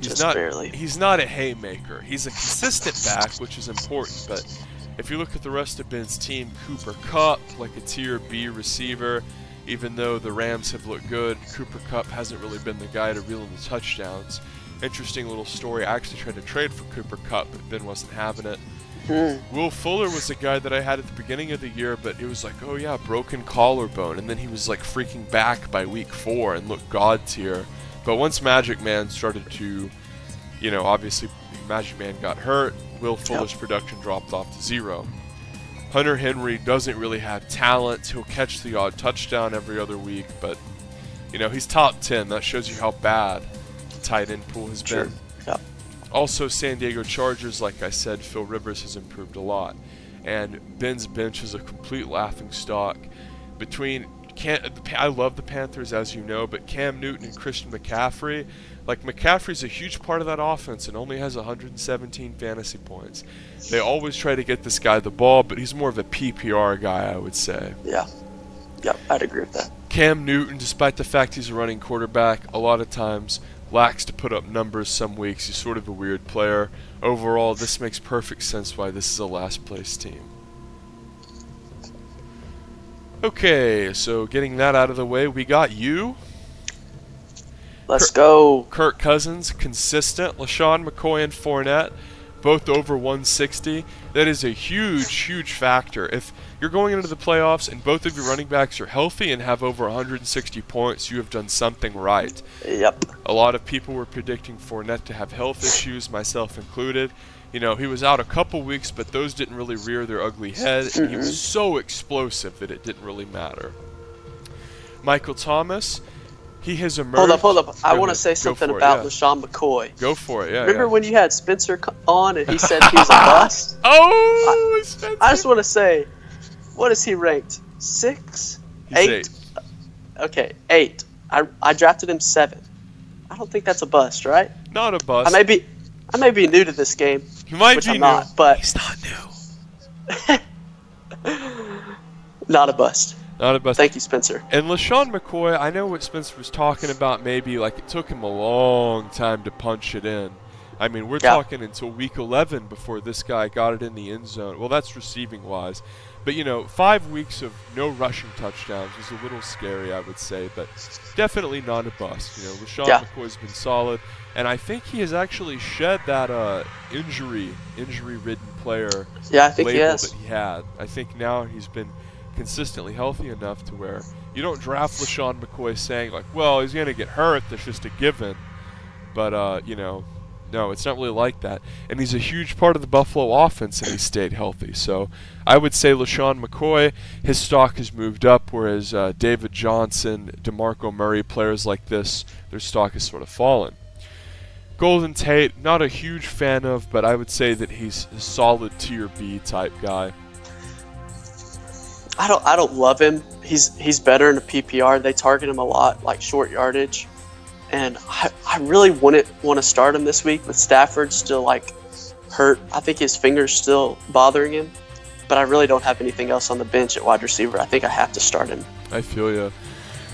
he's not a haymaker. He's a consistent back, which is important, but if you look at the rest of Ben's team, Cooper Kupp, like a tier B receiver, even though the Rams have looked good, Cooper Kupp hasn't really been the guy to reel in the touchdowns. Interesting little story. I actually tried to trade for Cooper Kupp, but Ben wasn't having it. Will Fuller was a guy that I had at the beginning of the year, but it was like, oh yeah, broken collarbone. And then he was like freaking back by week 4 and looked god tier. But once Magic Man started to, you know, obviously Magic Man got hurt, Will Fuller's production dropped off to 0. Hunter Henry doesn't really have talent. He'll catch the odd touchdown every other week, but, you know, he's top 10. That shows you how bad tight end pool has been. Also, San Diego Chargers, like I said, Phil Rivers has improved a lot, and Ben's bench is a complete laughing stock. I love the Panthers, as you know, but Cam Newton and Christian McCaffrey, like McCaffrey's a huge part of that offense and only has 117 fantasy points. They always try to get this guy the ball, but he's more of a PPR guy, I would say. Yeah, I'd agree with that. Cam Newton, despite the fact he's a running quarterback, a lot of times lacks to put up numbers some weeks. He's sort of a weird player. Overall, this makes perfect sense why this is a last place team. Okay, so getting that out of the way, we got you. Let's go. Kirk Cousins, consistent. LaShawn McCoy and Fournette, both over 160. That is a huge, huge factor. If you're going into the playoffs and both of your running backs are healthy and have over 160 points, you have done something right. Yep. A lot of people were predicting Fournette to have health issues, myself included. You know, he was out a couple weeks, but those didn't really rear their ugly head. And he was so explosive that it didn't really matter. Michael Thomas, he has emerged. Hold up. I want to say something about LaShawn McCoy. Go for it, yeah. Remember when you had Spencer on and he said he was a bust? Oh, Spencer. I just want to say, what is he ranked? 6? He's 8? 8. Okay, 8. I drafted him 7. I don't think that's a bust, right? Not a bust. I may be new to this game. You might be new. But he's not new. Not a bust. Not a bust. Thank you, Spencer. And LaShawn McCoy, I know what Spencer was talking about. Maybe like it took him a long time to punch it in. I mean, we're talking until week 11 before this guy got it in the end zone. Well, that's receiving-wise. But, you know, 5 weeks of no rushing touchdowns is a little scary, I would say, but definitely not a bust. You know, LaShawn McCoy's been solid, and I think he has actually shed that injury-ridden player label that he had. I think now he's been consistently healthy enough to where you don't draft LaShawn McCoy saying, like, well, he's going to get hurt. That's just a given. But, you know, no, it's not really like that. And he's a huge part of the Buffalo offense, and he stayed healthy. So I would say LaShawn McCoy, his stock has moved up, whereas David Johnson, DeMarco Murray, players like this, their stock has sort of fallen. Golden Tate, not a huge fan of, but I would say that he's a solid tier B type guy. I don't love him. He's better in the PPR. They target him a lot, like short yardage. And I really wouldn't want to start him this week with Stafford still, like, hurt. I think his finger's still bothering him. But I really don't have anything else on the bench at wide receiver. I think I have to start him. I feel you.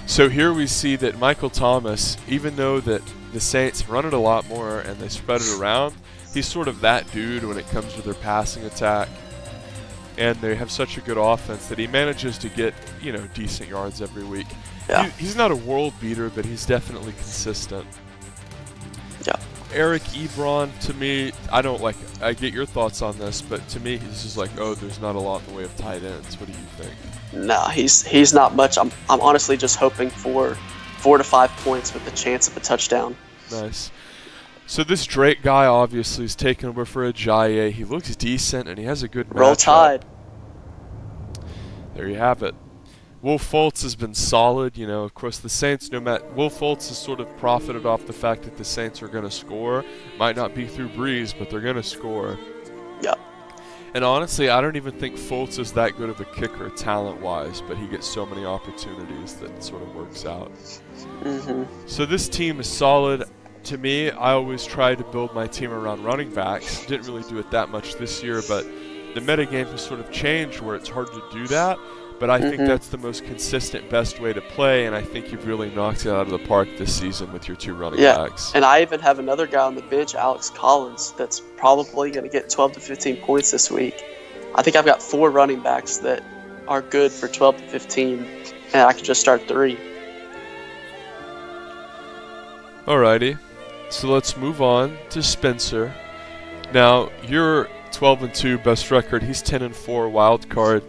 So here we see that Michael Thomas, even though that the Saints run it a lot more and they spread it around, he's sort of that dude when it comes to their passing attack. And they have such a good offense that he manages to get, you know, decent yards every week. Yeah. He's not a world beater, but he's definitely consistent. Yeah. Eric Ebron, to me, I don't like – I get your thoughts on this, but to me he's just like, oh, there's not a lot in the way of tight ends. What do you think? No, he's not much. I'm honestly just hoping for 4 to 5 points with the chance of a touchdown. Nice. So this Drake guy obviously is taking over for Ajayi. He looks decent, and he has a good matchup. Roll Tide. There you have it. Will Fultz has been solid, you know. Of course, the Saints, no matter, Will Fultz has sort of profited off the fact that the Saints are going to score. Might not be through Breeze, but they're going to score. Yeah. And honestly, I don't even think Fultz is that good of a kicker talent-wise, but he gets so many opportunities that it sort of works out. Mm-hmm. So this team is solid. To me, I always try to build my team around running backs. Didn't really do it that much this year, but the metagame has sort of changed where it's hard to do that. But I think that's the most consistent, best way to play, and I think you've really knocked it out of the park this season with your two running backs. And I even have another guy on the bench, Alex Collins, that's probably going to get 12 to 15 points this week. I think I've got 4 running backs that are good for 12 to 15, and I could just start 3. Alrighty, so let's move on to Spencer. Now, you're 12-2 best record. He's 10-4 wild card.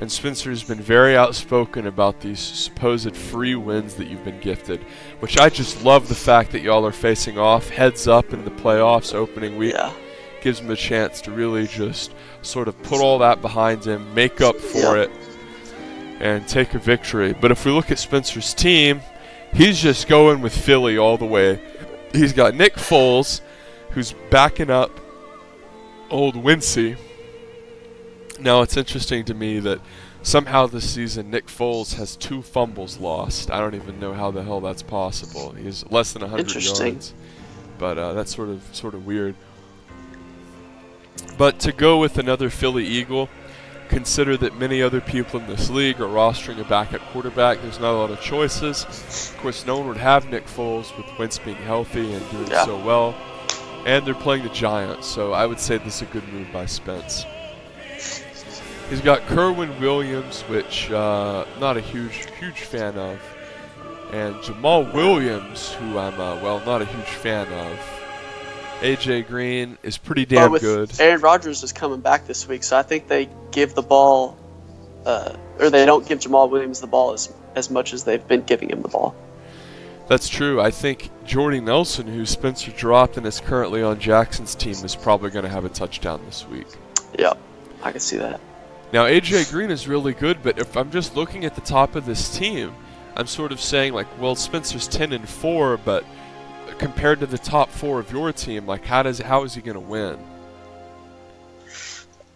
And Spencer's been very outspoken about these supposed free wins that you've been gifted, which I just love the fact that y'all are facing off heads up in the playoffs opening week. Yeah. Gives him a chance to really just sort of put all that behind him, make up for it, and take a victory. But if we look at Spencer's team, he's just going with Philly all the way. He's got Nick Foles, who's backing up old Wincy. Now, it's interesting to me that somehow this season Nick Foles has 2 fumbles lost. I don't even know how the hell that's possible. He's less than 100 yards. But that's sort of weird. But to go with another Philly Eagle, consider that many other people in this league are rostering a backup quarterback. There's not a lot of choices. Of course, no one would have Nick Foles with Wentz being healthy and doing so well. And they're playing the Giants, so I would say this is a good move by Spence. He's got Kerwin Williams, which not a huge fan of, and Jamal Williams, who I'm not a huge fan of. AJ Green is pretty damn good. Aaron Rodgers is coming back this week, so I think they give the ball, or they don't give Jamal Williams the ball as much as they've been giving him the ball. That's true. I think Jordy Nelson, who Spencer dropped and is currently on Jackson's team, is probably going to have a touchdown this week. Yeah, I can see that. Now, AJ Green is really good, but if I'm just looking at the top of this team, I'm sort of saying, like, well, Spencer's 10-4, but compared to the top 4 of your team, like, how is he going to win?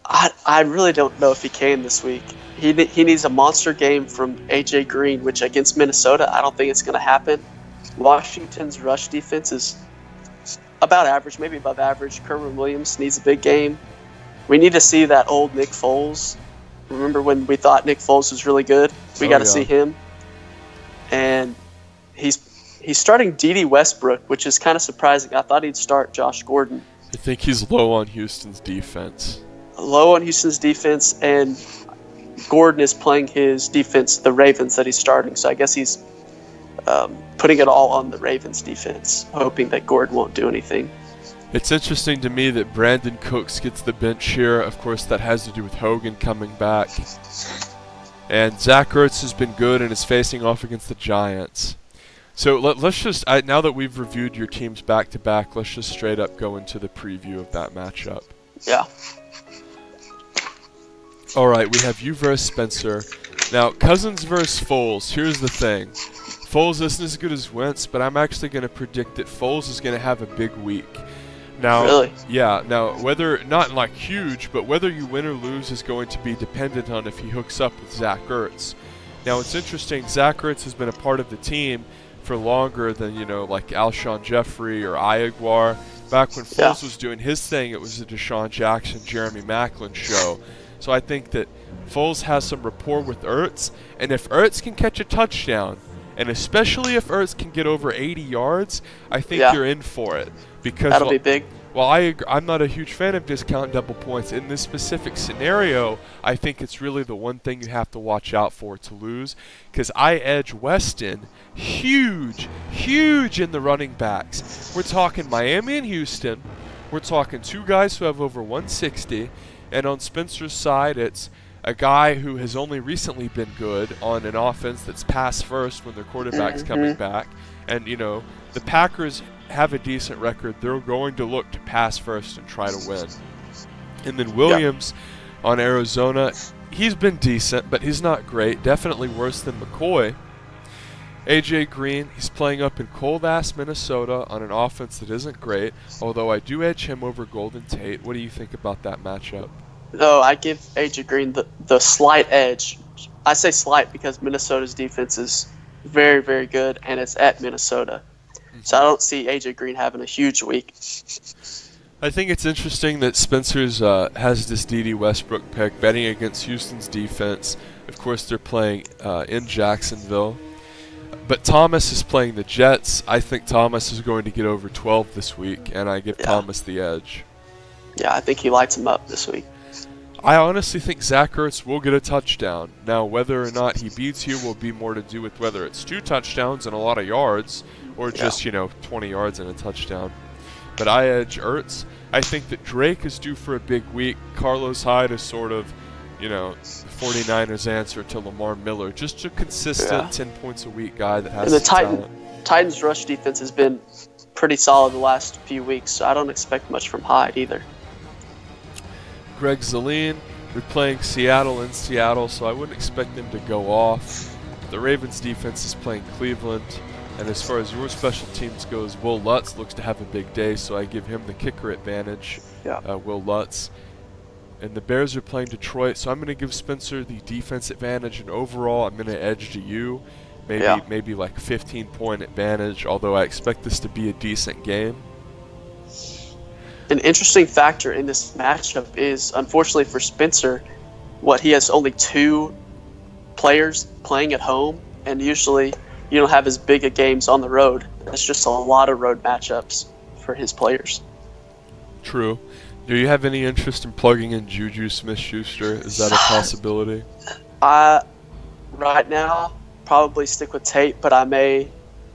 I really don't know if he can this week. He needs a monster game from AJ Green, which against Minnesota, I don't think it's going to happen. Washington's rush defense is about average, maybe above average. Kerwin Williams needs a big game. We need to see that old Nick Foles Remember when we thought Nick Foles was really good? We got to see him. And he's starting Dede Westbrook, which is kind of surprising. I thought he'd start Josh Gordon. I think he's low on Houston's defense. Low on Houston's defense, and Gordon is playing his defense, the Ravens that he's starting. So I guess he's putting it all on the Ravens defense, hoping that Gordon won't do anything. It's interesting to me that Brandon Cooks gets the bench here. Of course, that has to do with Hogan coming back. And Zach Ertz has been good and is facing off against the Giants. So let's just, now that we've reviewed your teams back-to-back, let's just straight up go into the preview of that matchup. Yeah. All right, we have you versus Spencer. Now, Cousins versus Foles. Here's the thing. Foles isn't as good as Wentz, but I'm actually going to predict that Foles is going to have a big week. Now, really? Yeah. Now, whether not like huge, but whether you win or lose is going to be dependent on if he hooks up with Zach Ertz. Now, it's interesting. Zach Ertz has been a part of the team for longer than like Alshon Jeffrey or Iaguar. Back when Foles was doing his thing, it was the Deshaun Jackson, Jeremy Maclin show. So I think that Foles has some rapport with Ertz, and if Ertz can catch a touchdown, and especially if Ertz can get over 80 yards, I think you're in for it. Because that'll be big. Well, I'm not a huge fan of discount double points. In this specific scenario, I think it's really the one thing you have to watch out for to lose. Because I edge Weston huge in the running backs. We're talking Miami and Houston. We're talking two guys who have over 160. And on Spencer's side, it's a guy who has only recently been good on an offense that's pass first when their quarterback's coming back. And, the Packers have a decent record. They're going to look to pass first and try to win. And then Williams on Arizona, he's been decent, but he's not great. Definitely worse than McCoy. AJ Green, he's playing up in cold-ass Minnesota on an offense that isn't great, although I do edge him over Golden Tate. What do you think about that matchup? No, I give AJ Green the slight edge. I say slight because Minnesota's defense is very, very good, and it's at Minnesota. So I don't see AJ Green having a huge week. I think it's interesting that Spencer's has this Dede Westbrook pick, betting against Houston's defense. Of course, they're playing in Jacksonville. But Thomas is playing the Jets. I think Thomas is going to get over 12 this week, and I give Thomas the edge. Yeah, I think he lights him up this week. I honestly think Zach Ertz will get a touchdown. Now, whether or not he beats you will be more to do with whether it's two touchdowns and a lot of yards or just, 20 yards and a touchdown. But I edge Ertz. I think that Drake is due for a big week. Carlos Hyde is sort of, the 49ers' answer to Lamar Miller. Just a consistent 10 points a week guy that has Titans' rush defense has been pretty solid the last few weeks, so I don't expect much from Hyde either. Greg Zuerlein, they're playing Seattle in Seattle, so I wouldn't expect them to go off. The Ravens defense is playing Cleveland, and as far as your special teams goes, Will Lutz looks to have a big day, so I give him the kicker advantage, Will Lutz. And the Bears are playing Detroit, so I'm going to give Spencer the defense advantage, and overall I'm going to edge to you, maybe like 15-point advantage, although I expect this to be a decent game. An interesting factor in this matchup is, unfortunately for Spencer, he has only two players playing at home, and usually you don't have as big a games on the road. That's just a lot of road matchups for his players. True. Do you have any interest in plugging in Juju Smith-Schuster? Is that a possibility? Right now, probably stick with Tate, but I may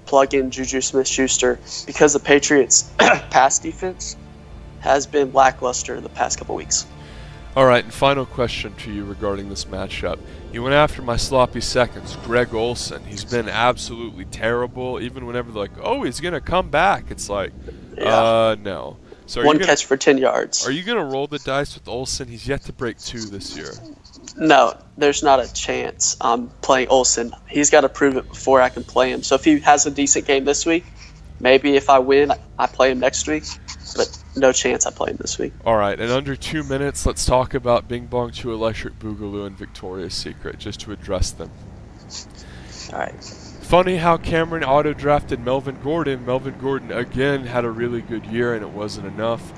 plug in Juju Smith-Schuster because the Patriots' pass defense has been lackluster the past couple weeks. All right, and final question to you regarding this matchup. You went after my sloppy seconds, Greg Olsen. He's been absolutely terrible. Even whenever they're like, oh, he's going to come back, it's like, no. So one catch for 10 yards. Are you going to roll the dice with Olsen? He's yet to break two this year. No, there's not a chance I'm playing Olsen. He's got to prove it before I can play him. So if he has a decent game this week, maybe if I win, I play him next week. But no chance I play him this week. All right, in under 2 minutes, let's talk about Bing Bong 2 Electric Boogaloo and Victoria's Secret, just to address them. All right. Funny how Cameron auto-drafted Melvin Gordon. Melvin Gordon, again, had a really good year, and it wasn't enough.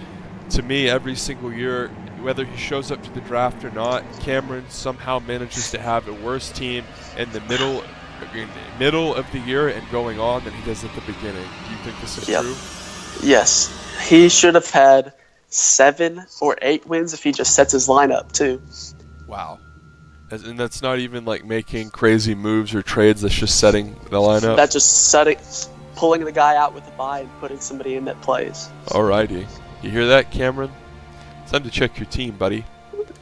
To me, every single year, whether he shows up to the draft or not, Cameron somehow manages to have a worse team in the middle of the year and going on than he does at the beginning. Do you think this is true? Yes. He should have had 7 or 8 wins if he just sets his lineup too. Wow. And that's not even like making crazy moves or trades. That's just setting the lineup. That's just setting, pulling the guy out with a bye and putting somebody in that plays. Alrighty. You hear that, Cameron? It's time to check your team, buddy.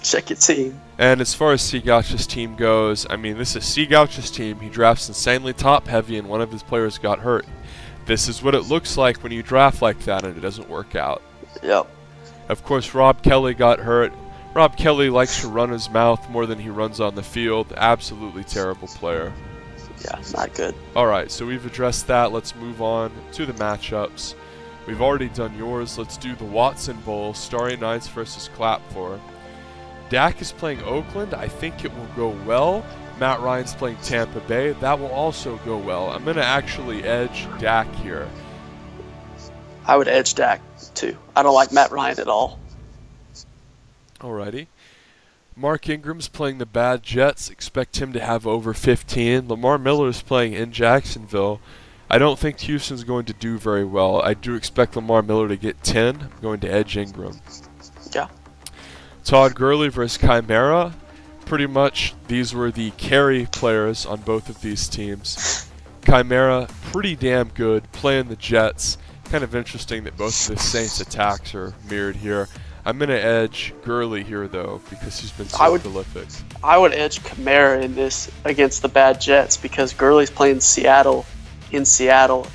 Check your team. And as far as Seagouch's team goes, I mean, this is Seagouch's team. He drafts insanely top-heavy, and one of his players got hurt. This is what it looks like when you draft like that and it doesn't work out. Yep. Of course, Rob Kelly got hurt. Rob Kelly likes to run his mouth more than he runs on the field. Absolutely terrible player. Yeah, not good. All right, so we've addressed that. Let's move on to the matchups. We've already done yours. Let's do the Watson Bowl, Starry Knights versus Clapfor. Dak is playing Oakland. I think it will go well. Matt Ryan's playing Tampa Bay. That will also go well. I'm going to actually edge Dak here. I would edge Dak, too. I don't like Matt Ryan at all. Alrighty. Mark Ingram's playing the bad Jets. Expect him to have over 15. Lamar Miller is playing in Jacksonville. I don't think Houston's going to do very well. I do expect Lamar Miller to get 10. I'm going to edge Ingram. Yeah. Todd Gurley versus Chimera. Pretty much these were the carry players on both of these teams. Chimera, pretty damn good, playing the Jets. Kind of interesting that both of the Saints attacks are mirrored here. I'm going to edge Gurley here, though, because he's been so prolific. I would edge Chimera in this against the bad Jets because Gurley's playing Seattle in Seattle,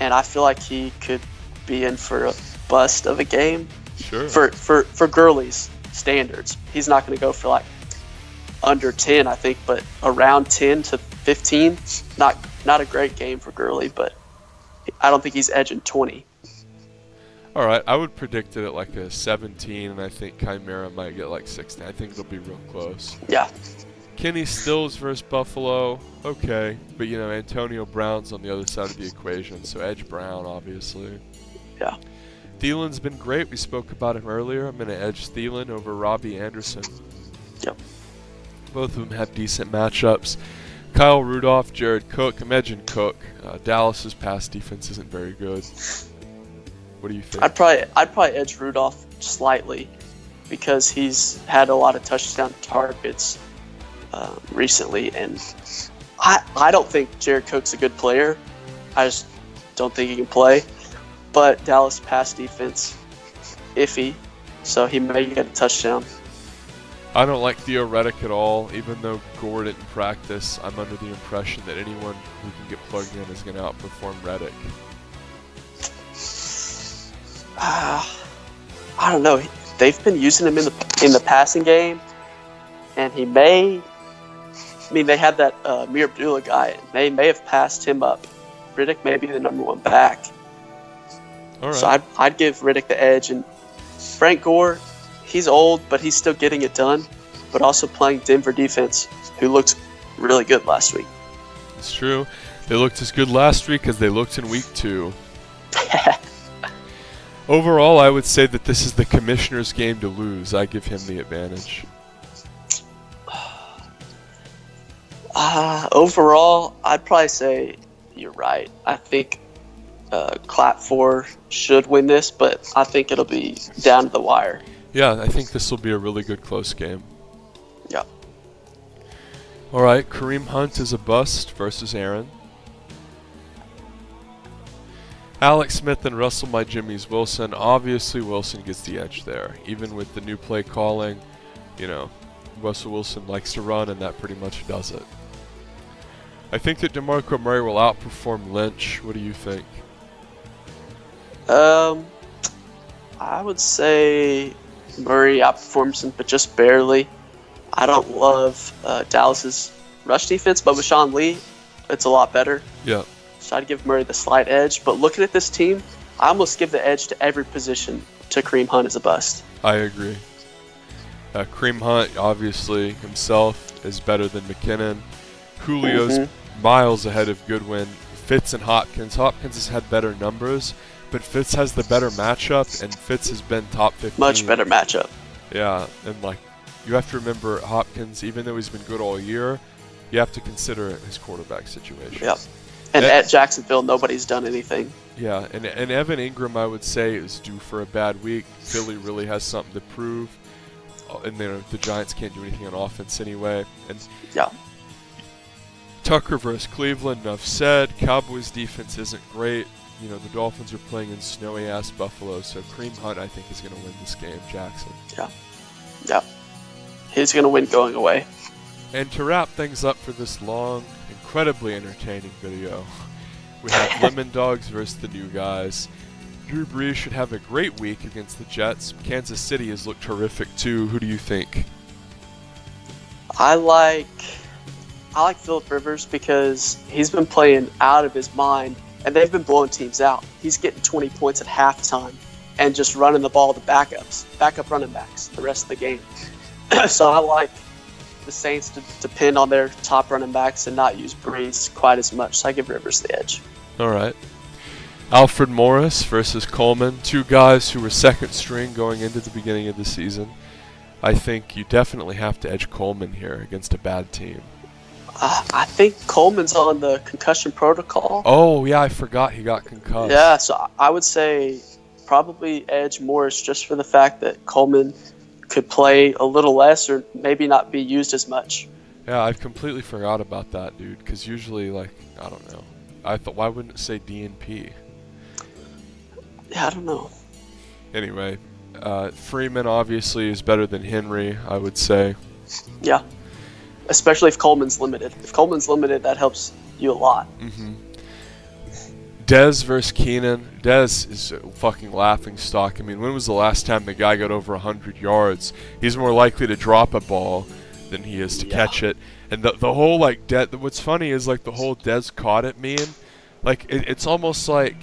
and I feel like he could be in for a bust of a game. Sure. For Gurley's standards, he's not going to go for like under 10, I think, but around 10 to 15. Not a great game for Gurley, but I don't think he's edging 20. All right, I would predict it at like a 17, and I think Chimera might get like 16. I think it'll be real close. Yeah. Kenny Stills versus Buffalo, okay, but you know Antonio Brown's on the other side of the equation, so edge Brown obviously. Yeah. Thielen's been great. We spoke about him earlier. I'm going to edge Thielen over Robbie Anderson. Yep. Both of them have decent matchups. Kyle Rudolph, Jared Cook. Imagine Cook. Dallas's pass defense isn't very good. What do you think? I'd probably edge Rudolph slightly because he's had a lot of touchdown targets recently, and I don't think Jared Cook's a good player. I just don't think he can play. But Dallas pass defense, iffy, so he may get a touchdown. I don't like Theo Riddick at all, even though Gore didn't practice. I'm under the impression that anyone who can get plugged in is going to outperform Riddick. I don't know. They've been using him in the passing game, and he may. I mean, they had that Amir Abdullah guy. And they may have passed him up. Riddick may be the #1 back. All right. So I'd give Riddick the edge. And Frank Gore, he's old, but he's still getting it done, but also playing Denver defense, who looked really good last week. It's true. They looked as good last week as they looked in week 2. Overall, I would say that this is the commissioner's game to lose. I give him the advantage. Overall, I'd probably say you're right. I think Clapfor should win this, but I think it'll be down to the wire. Yeah, I think this will be a really good close game. Yeah. All right, Kareem Hunt is a bust versus Aaron. Alex Smith and Russell my Jimmy's Wilson. Obviously, Wilson gets the edge there. Even with the new play calling, you know, Russell Wilson likes to run, and that pretty much does it. I think that DeMarco Murray will outperform Lynch. What do you think? I would say Murray outperforms him, but just barely. I don't love Dallas's rush defense, but with Sean Lee, it's a lot better. Yeah. So I'd give Murray the slight edge. But looking at this team, I almost give the edge to every position to Kareem Hunt as a bust. I agree. Kareem Hunt, obviously, himself is better than McKinnon. Julio's miles ahead of Goodwin, Fitz and Hopkins. Hopkins has had better numbers, but Fitz has the better matchup, and Fitz has been top 15. Much better matchup. Yeah, and like you have to remember Hopkins, even though he's been good all year, you have to consider his quarterback situation. Yep. And at Jacksonville, nobody's done anything. Yeah, and Evan Ingram, I would say, is due for a bad week. Philly really has something to prove. And the Giants can't do anything on offense anyway. And yeah. Tucker versus Cleveland, enough said. Cowboys defense isn't great. You know, the Dolphins are playing in snowy-ass Buffalo, so Kareem Hunt, I think, is going to win this game, Jackson. Yeah. Yeah. He's going to win going away. And to wrap things up for this long, incredibly entertaining video, we have Lemon Dogs versus the New Guys. Drew Brees should have a great week against the Jets. Kansas City has looked terrific, too. Who do you think? I like Phil Rivers because he's been playing out of his mind, and they've been blowing teams out. He's getting 20 points at halftime and just running the ball to backup running backs the rest of the game. So I like the Saints to depend on their top running backs and not use Brees quite as much. So I give Rivers the edge. All right. Alfred Morris versus Coleman, two guys who were second string going into the beginning of the season. I think you definitely have to edge Coleman here against a bad team. I think Coleman's on the concussion protocol. Oh, yeah, I forgot he got concussed. Yeah, so I would say probably edge Morris just for the fact that Coleman could play a little less or maybe not be used as much. Yeah, I completely forgot about that, dude, because usually, like, I don't know. I thought, why wouldn't it say DNP? Yeah, I don't know. Anyway, Freeman obviously is better than Henry, I would say. Yeah. Especially if Coleman's limited. If Coleman's limited, that helps you a lot. Mm-hmm. Dez versus Keenan. Dez is a fucking laughing stock. I mean, when was the last time the guy got over 100 yards? He's more likely to drop a ball than he is to catch it. And the whole, like, what's funny is, like, the whole Dez caught it meme. Like, it's almost like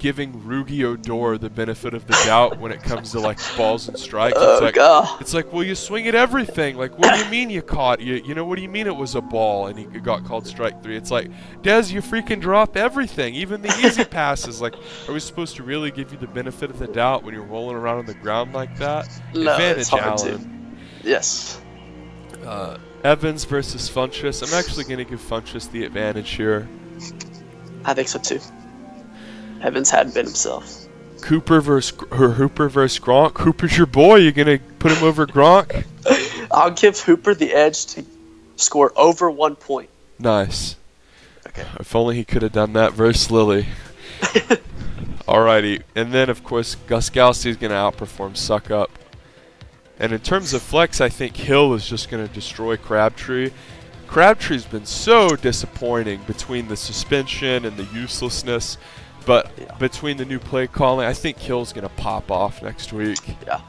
giving Rugi Odor the benefit of the doubt when it comes to, like, balls and strikes. It's like, well, you swing at everything. Like, what do you mean you caught? You know, what do you mean it was a ball and he got called strike three? It's like, Dez, you freaking drop everything, even the easy passes. Like, are we supposed to really give you the benefit of the doubt when you're rolling around on the ground like that? No, advantage, it's hard, Allen. Too. Yes. Evans versus Funchess. I'm actually going to give Funchess the advantage here. I think so, too. Evans hadn't been himself. Hooper versus Gronk. Hooper's your boy. You're going to put him over Gronk? I'll give Hooper the edge to score over 1 point. Nice. Okay. If only he could have done that versus Lily. Alrighty. And then, of course, Gus Galaxy is going to outperform Suck Up. And in terms of flex, I think Hill is just going to destroy Crabtree. Crabtree's been so disappointing between the suspension and the uselessness. But between the new play calling, I think Hill's going to pop off next week. Yeah,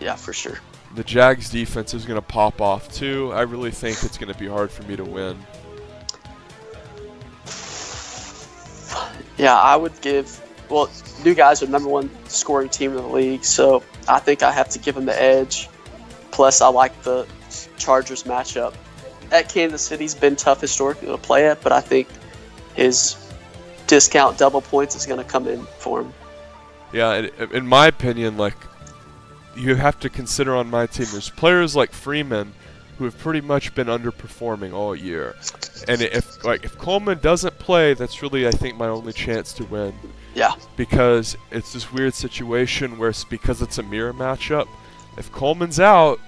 yeah, for sure. The Jags defense is going to pop off too. I really think it's going to be hard for me to win. Yeah, I would give – well, New Guys are number one scoring team in the league, so I think I have to give them the edge. Plus, I like the Chargers matchup. At Kansas City's been tough historically to play at, but I think his – discount double points is going to come in for him. Yeah, in my opinion, like, you have to consider on my team, there's players like Freeman who have pretty much been underperforming all year. And if Coleman doesn't play, that's really, I think, my only chance to win. Yeah. Because it's this weird situation where it's because it's a mirror matchup. If Coleman's out,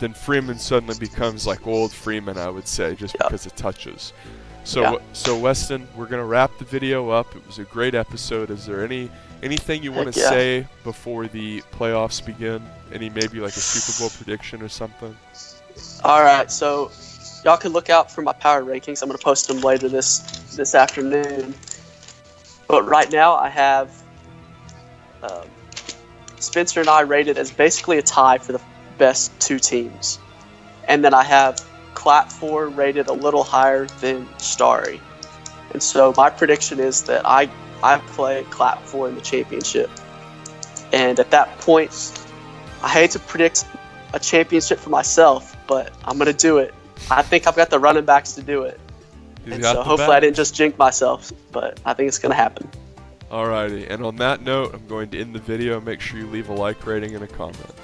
then Freeman suddenly becomes like old Freeman, I would say, just because it touches. So Weston, we're going to wrap the video up. It was a great episode. Is there anything you want to say before the playoffs begin? Any, maybe like a Super Bowl prediction or something? All right, so y'all can look out for my power rankings. I'm going to post them later this afternoon. But right now I have Spencer and I rated as basically a tie for the best two teams. And then I have Clap 4 rated a little higher than Starry. And so my prediction is that I play Clap 4 in the championship. And at that point, I hate to predict a championship for myself, but I'm going to do it. I think I've got the running backs to do it. And so hopefully I didn't just jinx myself, but I think it's going to happen. Alrighty. And on that note, I'm going to end the video. Make sure you leave a like, rating, and a comment.